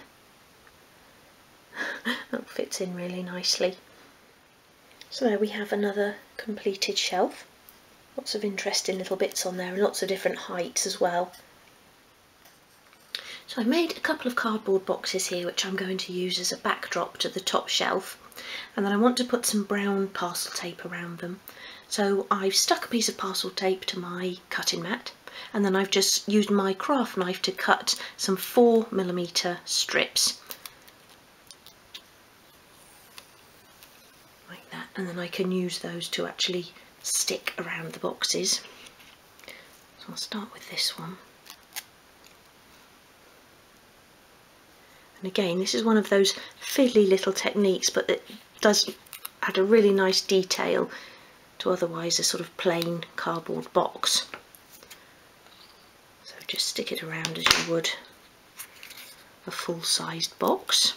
That fits in really nicely. So there we have another completed shelf. Lots of interesting little bits on there and lots of different heights as well. So I made a couple of cardboard boxes here which I'm going to use as a backdrop to the top shelf, and then I want to put some brown parcel tape around them. So I've stuck a piece of parcel tape to my cutting mat, and then I've just used my craft knife to cut some four millimeter strips. Like that, and then I can use those to actually stick around the boxes. So I'll start with this one. And again, this is one of those fiddly little techniques, but it does add a really nice detail to otherwise a sort of plain cardboard box. So just stick it around as you would a full-sized box.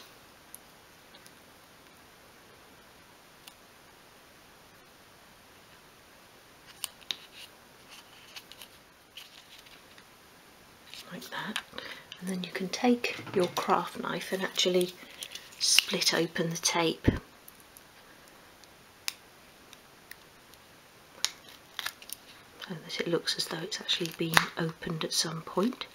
Like that. And then you can take your craft knife and actually split open the tape. So that it looks as though it's actually been opened at some point.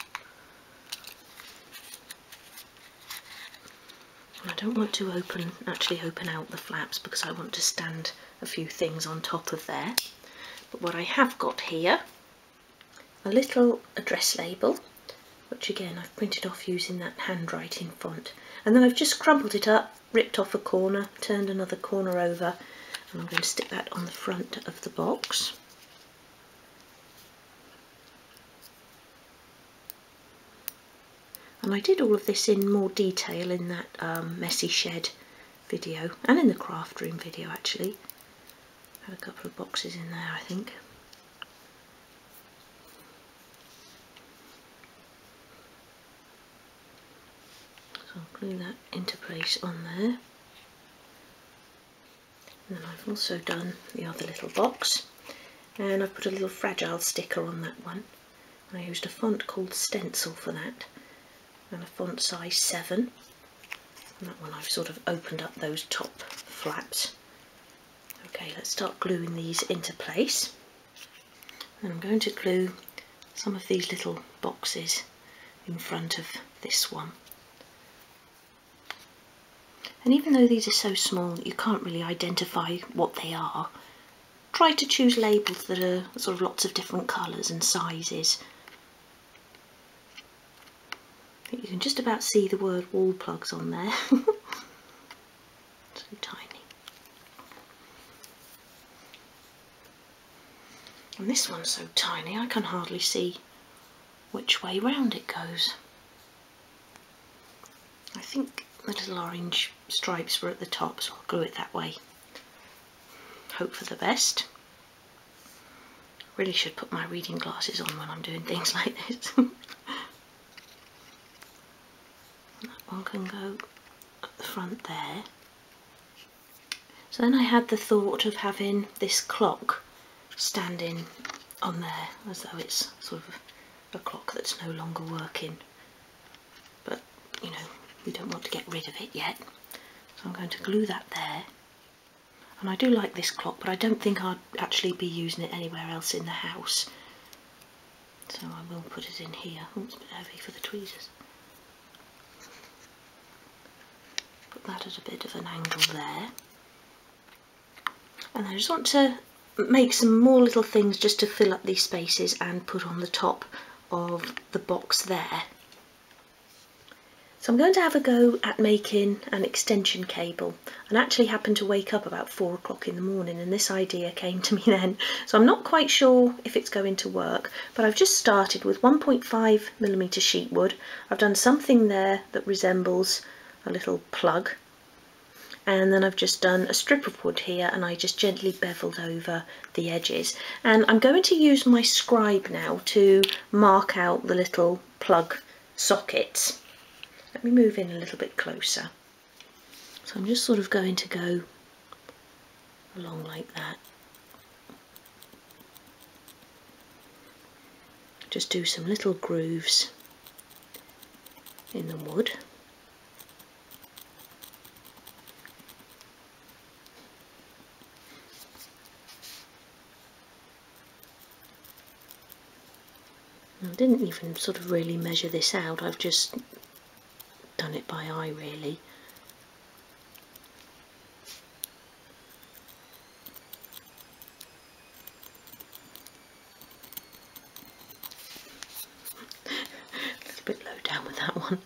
And I don't want to open, actually open out the flaps because I want to stand a few things on top of there. But what I have got here, a little address label, which again I've printed off using that handwriting font. And then I've just crumpled it up, ripped off a corner, turned another corner over, and I'm going to stick that on the front of the box. And I did all of this in more detail in that um, messy shed video, and in the craft room video actually. I had a couple of boxes in there, I think. So I'll glue that into place on there. And then I've also done the other little box, and I've put a little fragile sticker on that one. I used a font called Stencil for that, and a font size seven. And that one I've sort of opened up those top flaps. Okay, let's start gluing these into place. And I'm going to glue some of these little boxes in front of this one. And even though these are so small you can't really identify what they are, try to choose labels that are sort of lots of different colours and sizes. You can just about see the word wall plugs on there. So tiny. And this one's so tiny I can hardly see which way round it goes. I think the little orange stripes were at the top, so I'll glue it that way. Hope for the best. Really should put my reading glasses on when I'm doing things like this. That one can go at the front there. So then I had the thought of having this clock standing on there as though it's sort of a clock that's no longer working. But, you know, we don't want to get rid of it yet, so I'm going to glue that there. And I do like this clock, but I don't think I'd actually be using it anywhere else in the house, so I will put it in here. Oh, it's a bit heavy for the tweezers. Put that at a bit of an angle there. And I just want to make some more little things just to fill up these spaces and put on the top of the box there. So I'm going to have a go at making an extension cable, and actually happened to wake up about four o'clock in the morning and this idea came to me then. So I'm not quite sure if it's going to work, but I've just started with one point five millimeter sheet wood. I've done something there that resembles a little plug, and then I've just done a strip of wood here and I just gently beveled over the edges. And I'm going to use my scribe now to mark out the little plug sockets. Let me move in a little bit closer. So I'm just sort of going to go along like that. Just do some little grooves in the wood. I didn't even sort of really measure this out, I've just done it by eye really. A little bit low down with that one.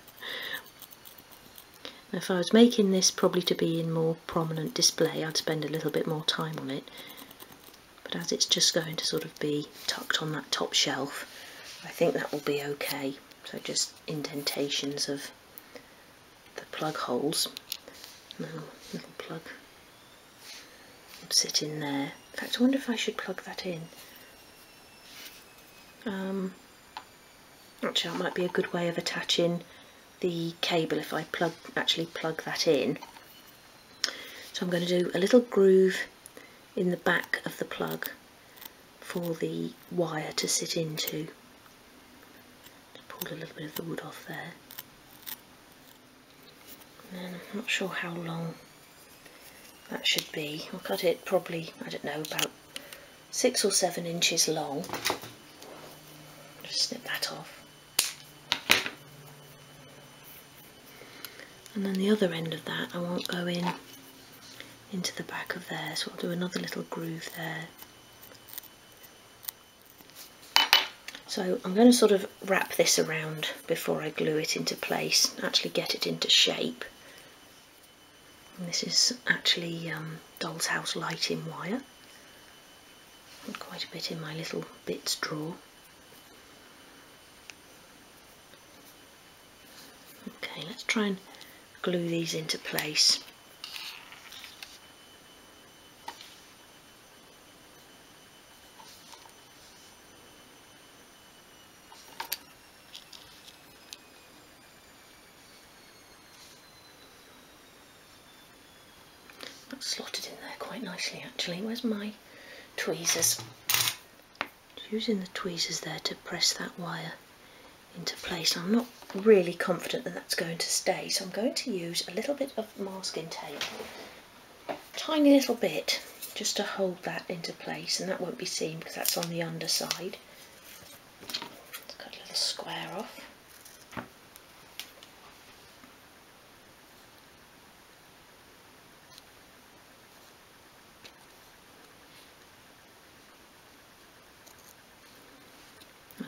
Now, if I was making this probably to be in more prominent display, I'd spend a little bit more time on it, but as it's just going to sort of be tucked on that top shelf, I think that will be okay. So just indentations of the plug holes. No, little plug would sit in there. In fact, I wonder if I should plug that in. Um, actually, that might be a good way of attaching the cable if I plug actually plug that in. So I'm going to do a little groove in the back of the plug for the wire to sit into. Just pull a little bit of the wood off there. And I'm not sure how long that should be. I'll cut it probably, I don't know, about six or seven inches long. Just snip that off. And then the other end of that I won't go in into the back of there, so I'll do another little groove there. So I'm going to sort of wrap this around before I glue it into place, actually get it into shape. And this is actually um, doll's house lighting wire. Got quite a bit in my little bits drawer. let's try and glue these into place. That's slotted in there quite nicely actually. Where's my tweezers? Using the tweezers there to press that wire into place. I'm not really confident that that's going to stay, so I'm going to use a little bit of masking tape, tiny little bit, just to hold that into place, and that won't be seen because that's on the underside. Let's cut a little square off.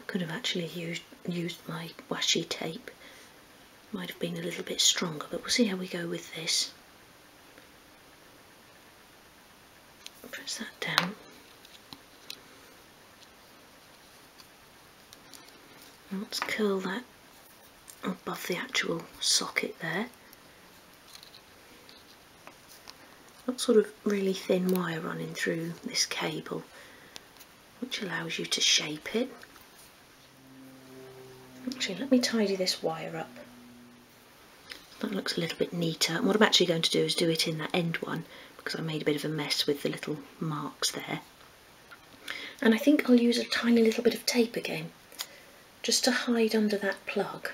Could have actually used used my washi tape, might have been a little bit stronger, but we'll see how we go with this. Press that down. And let's curl that above the actual socket there. That sort of really thin wire running through this cable, which allows you to shape it. Actually, let me tidy this wire up. That looks a little bit neater. And what I'm actually going to do is do it in that end one, because I made a bit of a mess with the little marks there. And I think I'll use a tiny little bit of tape again, just to hide under that plug.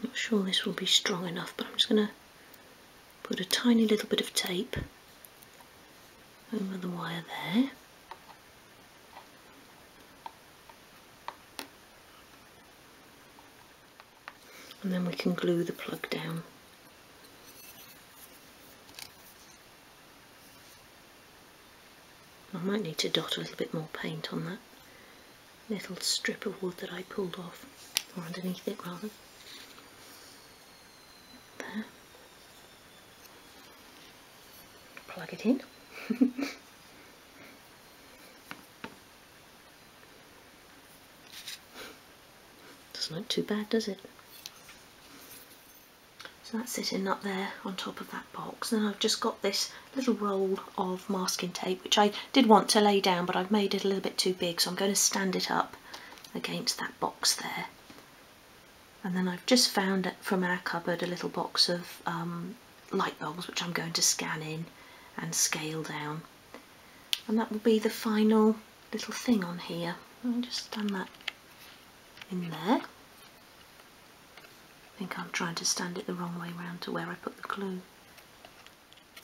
I'm not sure this will be strong enough, but I'm just going to put a tiny little bit of tape over the wire there. And then we can glue the plug down. I might need to dot a little bit more paint on that little strip of wood that I pulled off, or underneath it rather. There. Plug it in. Doesn't look too bad, does it? So that's sitting up there on top of that box. Then I've just got this little roll of masking tape, which I did want to lay down, but I've made it a little bit too big, so I'm going to stand it up against that box there. And then I've just found from our cupboard a little box of um, light bulbs, which I'm going to scan in and scale down. And that will be the final little thing on here. I'll just stand that in there. I think I'm trying to stand it the wrong way round to where I put the glue.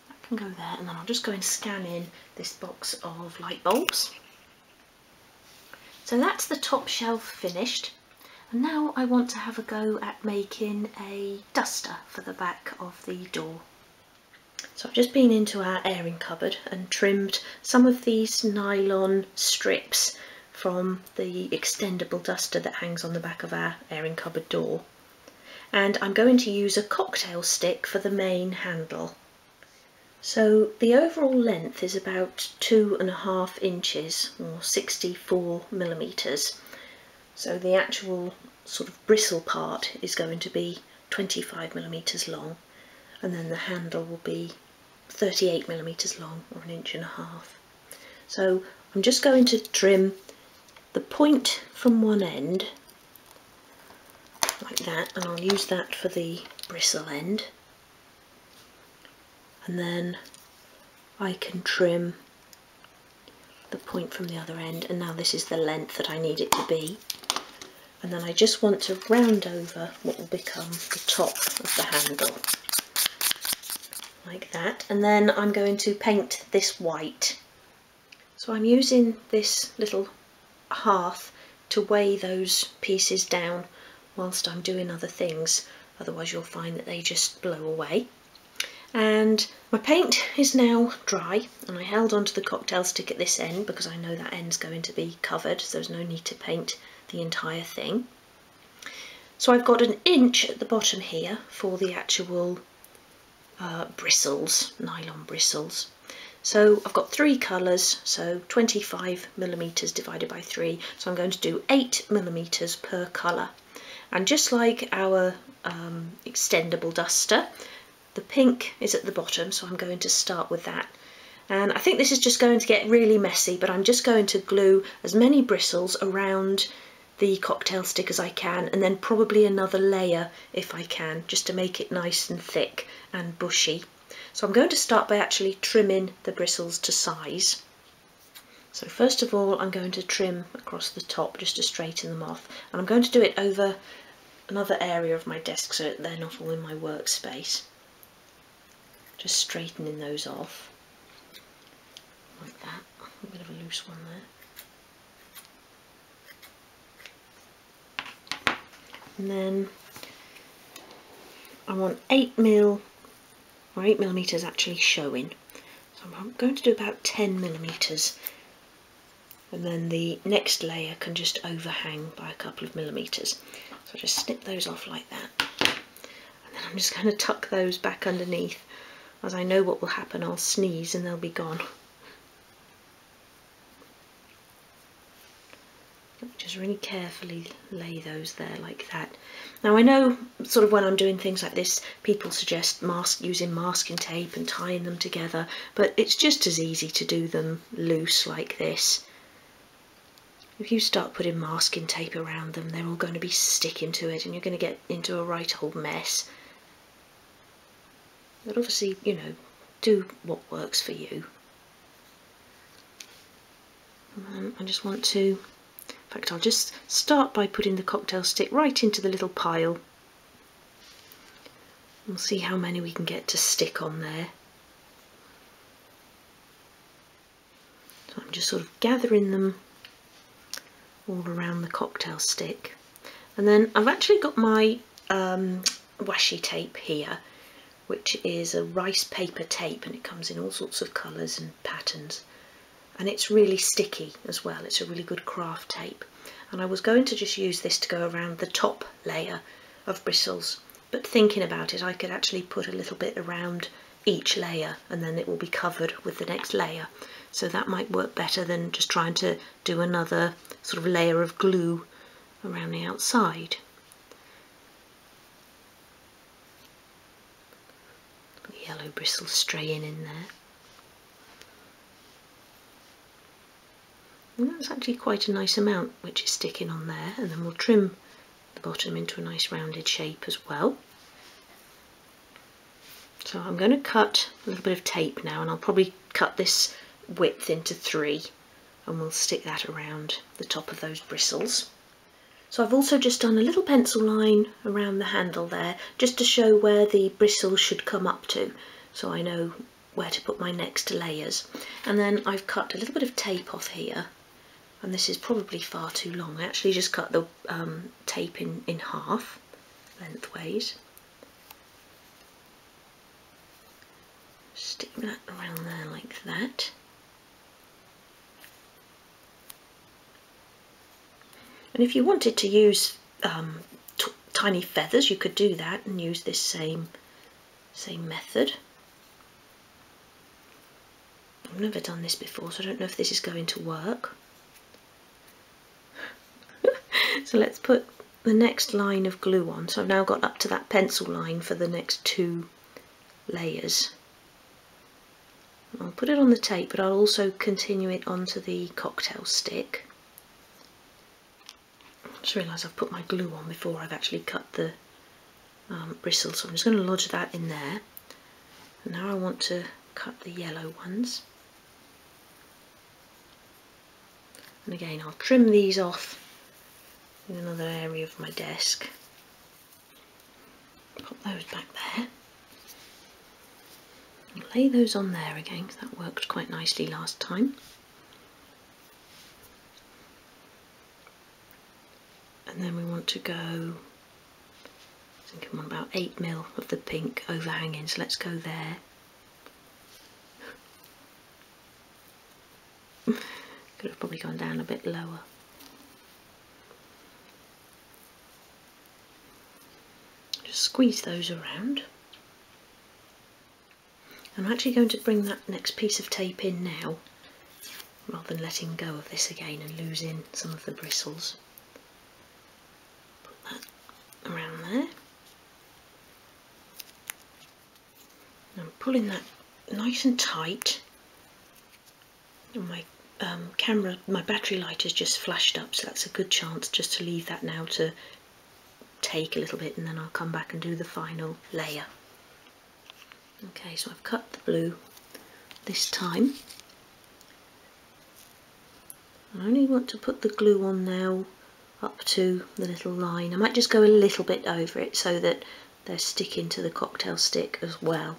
That can go there, and then I'll just go and scan in this box of light bulbs. So that's the top shelf finished, and now I want to have a go at making a duster for the back of the door. So I've just been into our airing cupboard and trimmed some of these nylon strips from the extendable duster that hangs on the back of our airing cupboard door. And I'm going to use a cocktail stick for the main handle. So the overall length is about two and a half inches, or sixty-four millimeters. So the actual sort of bristle part is going to be twenty-five millimeters long, and then the handle will be thirty-eight millimeters long, or an inch and a half. So I'm just going to trim the point from one end like that, and I'll use that for the bristle end, and then I can trim the point from the other end, and now this is the length that I need it to be. And then I just want to round over what will become the top of the handle like that, and then I'm going to paint this white. So I'm using this little hearth to weigh those pieces down whilst I'm doing other things, otherwise you'll find that they just blow away. And my paint is now dry, and I held onto the cocktail stick at this end because I know that end's going to be covered, so there's no need to paint the entire thing. So I've got an inch at the bottom here for the actual uh, bristles, nylon bristles. So I've got three colours, so twenty-five millimeters divided by three, so I'm going to do eight millimeters per colour. And just like our um, extendable duster, the pink is at the bottom, so I'm going to start with that. And I think this is just going to get really messy, but I'm just going to glue as many bristles around the cocktail stick as I can, and then probably another layer if I can, just to make it nice and thick and bushy. So I'm going to start by actually trimming the bristles to size. So first of all, I'm going to trim across the top just to straighten them off, and I'm going to do it over another area of my desk so that they're not all in my workspace. Just straightening those off like that. A bit of a loose one there. And then I want eight mil, or eight millimeters actually showing. So I'm going to do about ten millimeters. And then the next layer can just overhang by a couple of millimeters. So I just snip those off like that. And then I'm just going to tuck those back underneath. As I know what will happen, I'll sneeze and they'll be gone. Just really carefully lay those there like that. Now I know sort of when I'm doing things like this, people suggest mask using masking tape and tying them together, but it's just as easy to do them loose like this. If you start putting masking tape around them, they're all going to be sticking to it and you're going to get into a right old mess. But obviously, you know, do what works for you. And I just want to... In fact, I'll just start by putting the cocktail stick right into the little pile. We'll see how many we can get to stick on there. So I'm just sort of gathering them all around the cocktail stick. And then I've actually got my um, washi tape here, which is a rice paper tape, and it comes in all sorts of colours and patterns. And it's really sticky as well. It's a really good craft tape. And I was going to just use this to go around the top layer of bristles, but thinking about it, I could actually put a little bit around each layer and then it will be covered with the next layer. So that might work better than just trying to do another sort of layer of glue around the outside. Put the yellow bristles straying in there. And that's actually quite a nice amount which is sticking on there, and then we'll trim the bottom into a nice rounded shape as well. So I'm going to cut a little bit of tape now, and I'll probably cut this width into three, and we'll stick that around the top of those bristles. So I've also just done a little pencil line around the handle there, just to show where the bristles should come up to, so I know where to put my next layers. And then I've cut a little bit of tape off here. And this is probably far too long. I actually just cut the um, tape in, in half, lengthways. Stick that around there like that. And if you wanted to use um, t tiny feathers, you could do that and use this same, same method. I've never done this before, so I don't know if this is going to work. So let's put the next line of glue on. So I've now got up to that pencil line for the next two layers. I'll put it on the tape, but I'll also continue it onto the cocktail stick. I just realised I've put my glue on before I've actually cut the um, bristles, so I'm just going to lodge that in there. And now I want to cut the yellow ones. And again, I'll trim these off in another area of my desk. Pop those back there. Lay those on there again, because that worked quite nicely last time. And then we want to go, I think I'm on about eight mil of the pink overhanging, so let's go there. Could have probably gone down a bit lower. Just squeeze those around. I'm actually going to bring that next piece of tape in now, rather than letting go of this again and losing some of the bristles. Put that pulling that nice and tight. And my um, camera, my battery light has just flashed up, so that's a good chance just to leave that now to take a little bit, and then I'll come back and do the final layer. Okay, so I've cut the blue this time. I only want to put the glue on now up to the little line. I might just go a little bit over it so that they're sticking to the cocktail stick as well.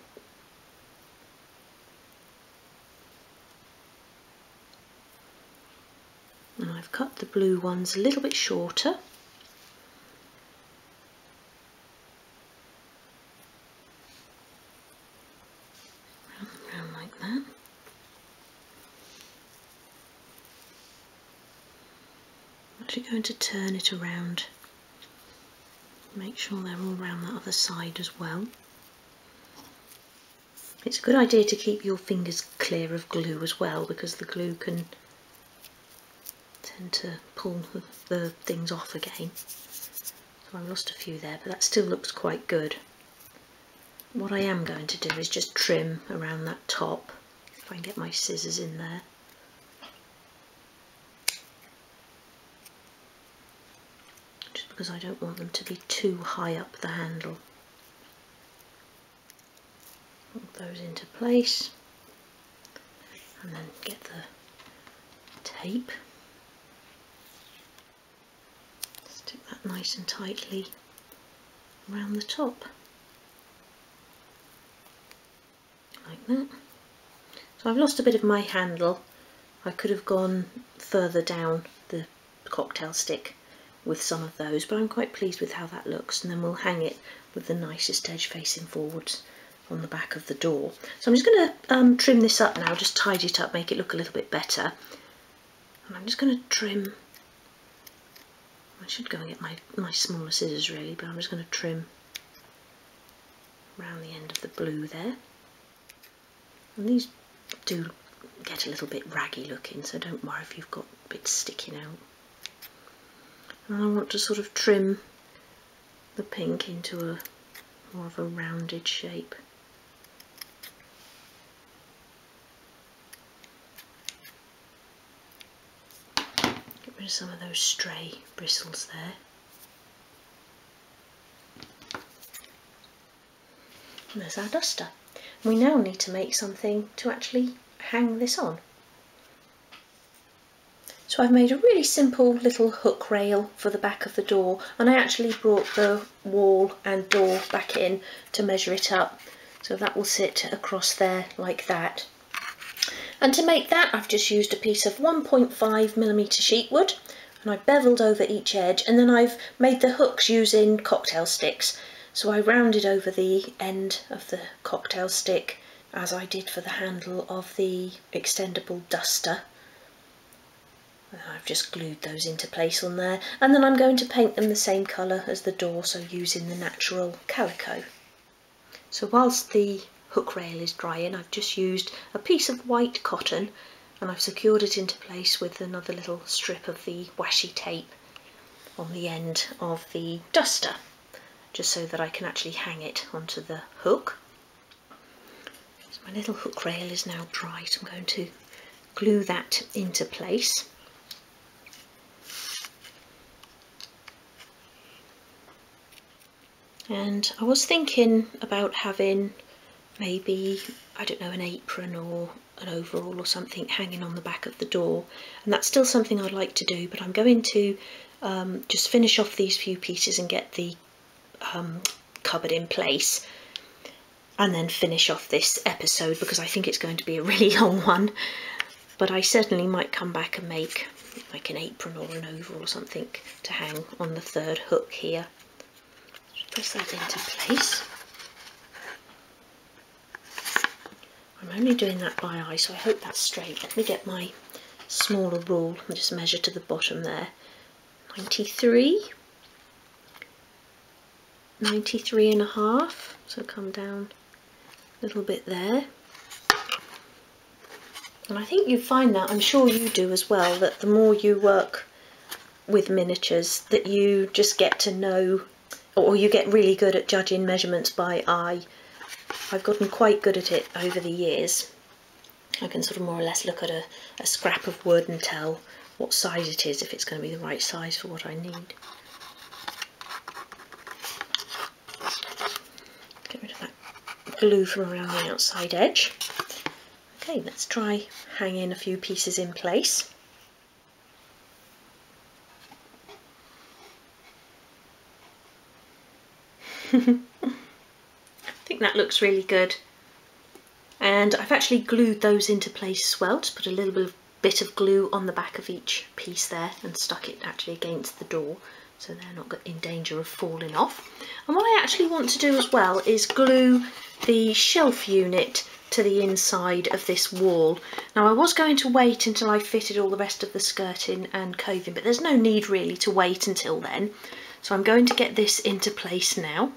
And I've cut the blue ones a little bit shorter. Going to turn it around, make sure they're all around that other side as well. It's a good idea to keep your fingers clear of glue as well, because the glue can tend to pull the things off again. So I lost a few there, but that still looks quite good. What I am going to do is just trim around that top, if I can get my scissors in there. Because I don't want them to be too high up the handle. Put those into place and then get the tape. Stick that nice and tightly around the top. Like that. So I've lost a bit of my handle. I could have gone further down the cocktail stick with some of those, but I'm quite pleased with how that looks, and then we'll hang it with the nicest edge facing forwards on the back of the door. So I'm just going to um, trim this up now, just tidy it up, make it look a little bit better. And I'm just going to trim, I should go and get my, my smaller scissors really, but I'm just going to trim around the end of the blue there. And these do get a little bit raggy looking, so don't worry if you've got bits sticking out. And I want to sort of trim the pink into a more of a rounded shape. Get rid of some of those stray bristles there. And there's our duster. We now need to make something to actually hang this on. So I've made a really simple little hook rail for the back of the door, and I actually brought the wall and door back in to measure it up. So that will sit across there like that. And to make that, I've just used a piece of one point five millimetre sheet wood, and I beveled over each edge, and then I've made the hooks using cocktail sticks. So I rounded over the end of the cocktail stick as I did for the handle of the extendable duster. I've just glued those into place on there, and then I'm going to paint them the same colour as the door, so using the natural calico. So whilst the hook rail is drying, I've just used a piece of white cotton, and I've secured it into place with another little strip of the washi tape on the end of the duster, just so that I can actually hang it onto the hook. So my little hook rail is now dry, so I'm going to glue that into place. And I was thinking about having maybe, I don't know, an apron or an overall or something hanging on the back of the door. And that's still something I'd like to do, but I'm going to um, just finish off these few pieces and get the um, cupboard in place. And then finish off this episode, because I think it's going to be a really long one. But I certainly might come back and make like an apron or an overall or something to hang on the third hook here. Press that into place. I'm only doing that by eye, so I hope that's straight. Let me get my smaller rule and just measure to the bottom there. ninety-three, ninety-three and a half. So come down a little bit there. And I think you find that, I'm sure you do as well, that the more you work with miniatures, that you just get to know, or you get really good at judging measurements by eye, I've gotten quite good at it over the years. I can sort of more or less look at a, a scrap of wood and tell what size it is, if it's going to be the right size for what I need. Get rid of that glue from around the outside edge. Okay, let's try hanging a few pieces in place. I think that looks really good, and I've actually glued those into place as well, just put a little bit of, bit of glue on the back of each piece there and stuck it actually against the door so they're not in danger of falling off. And what I actually want to do as well is glue the shelf unit to the inside of this wall. Now I was going to wait until I fitted all the rest of the skirting and coving, but there's no need really to wait until then. So I'm going to get this into place now,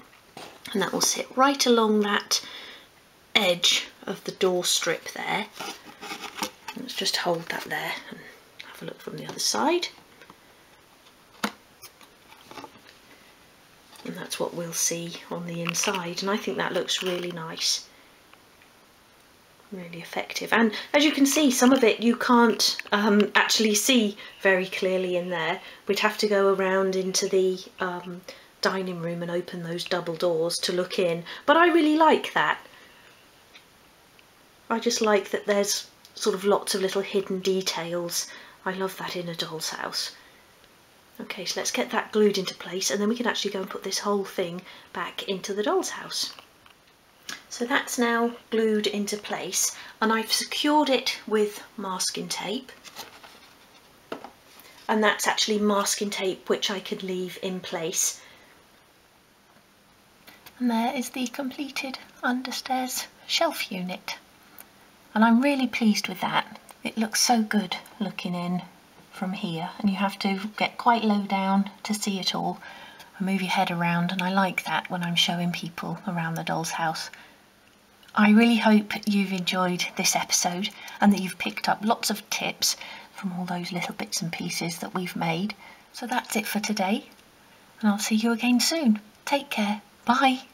and that will sit right along that edge of the door strip there. Let's just hold that there and have a look from the other side. And that's what we'll see on the inside, and I think that looks really nice. Really effective, and as you can see, some of it you can't um, actually see very clearly in there. We'd have to go around into the um, dining room and open those double doors to look in, but I really like that. I just like that there's sort of lots of little hidden details. I love that in a doll's house. Okay, so let's get that glued into place, and then we can actually go and put this whole thing back into the doll's house. So that's now glued into place, and I've secured it with masking tape, and that's actually masking tape which I could leave in place. And there is the completed understairs shelf unit, and I'm really pleased with that. It looks so good looking in from here, and you have to get quite low down to see it all. I move your head around, and I like that when I'm showing people around the doll's house. I really hope you've enjoyed this episode and that you've picked up lots of tips from all those little bits and pieces that we've made. So that's it for today, and I'll see you again soon. Take care. Bye.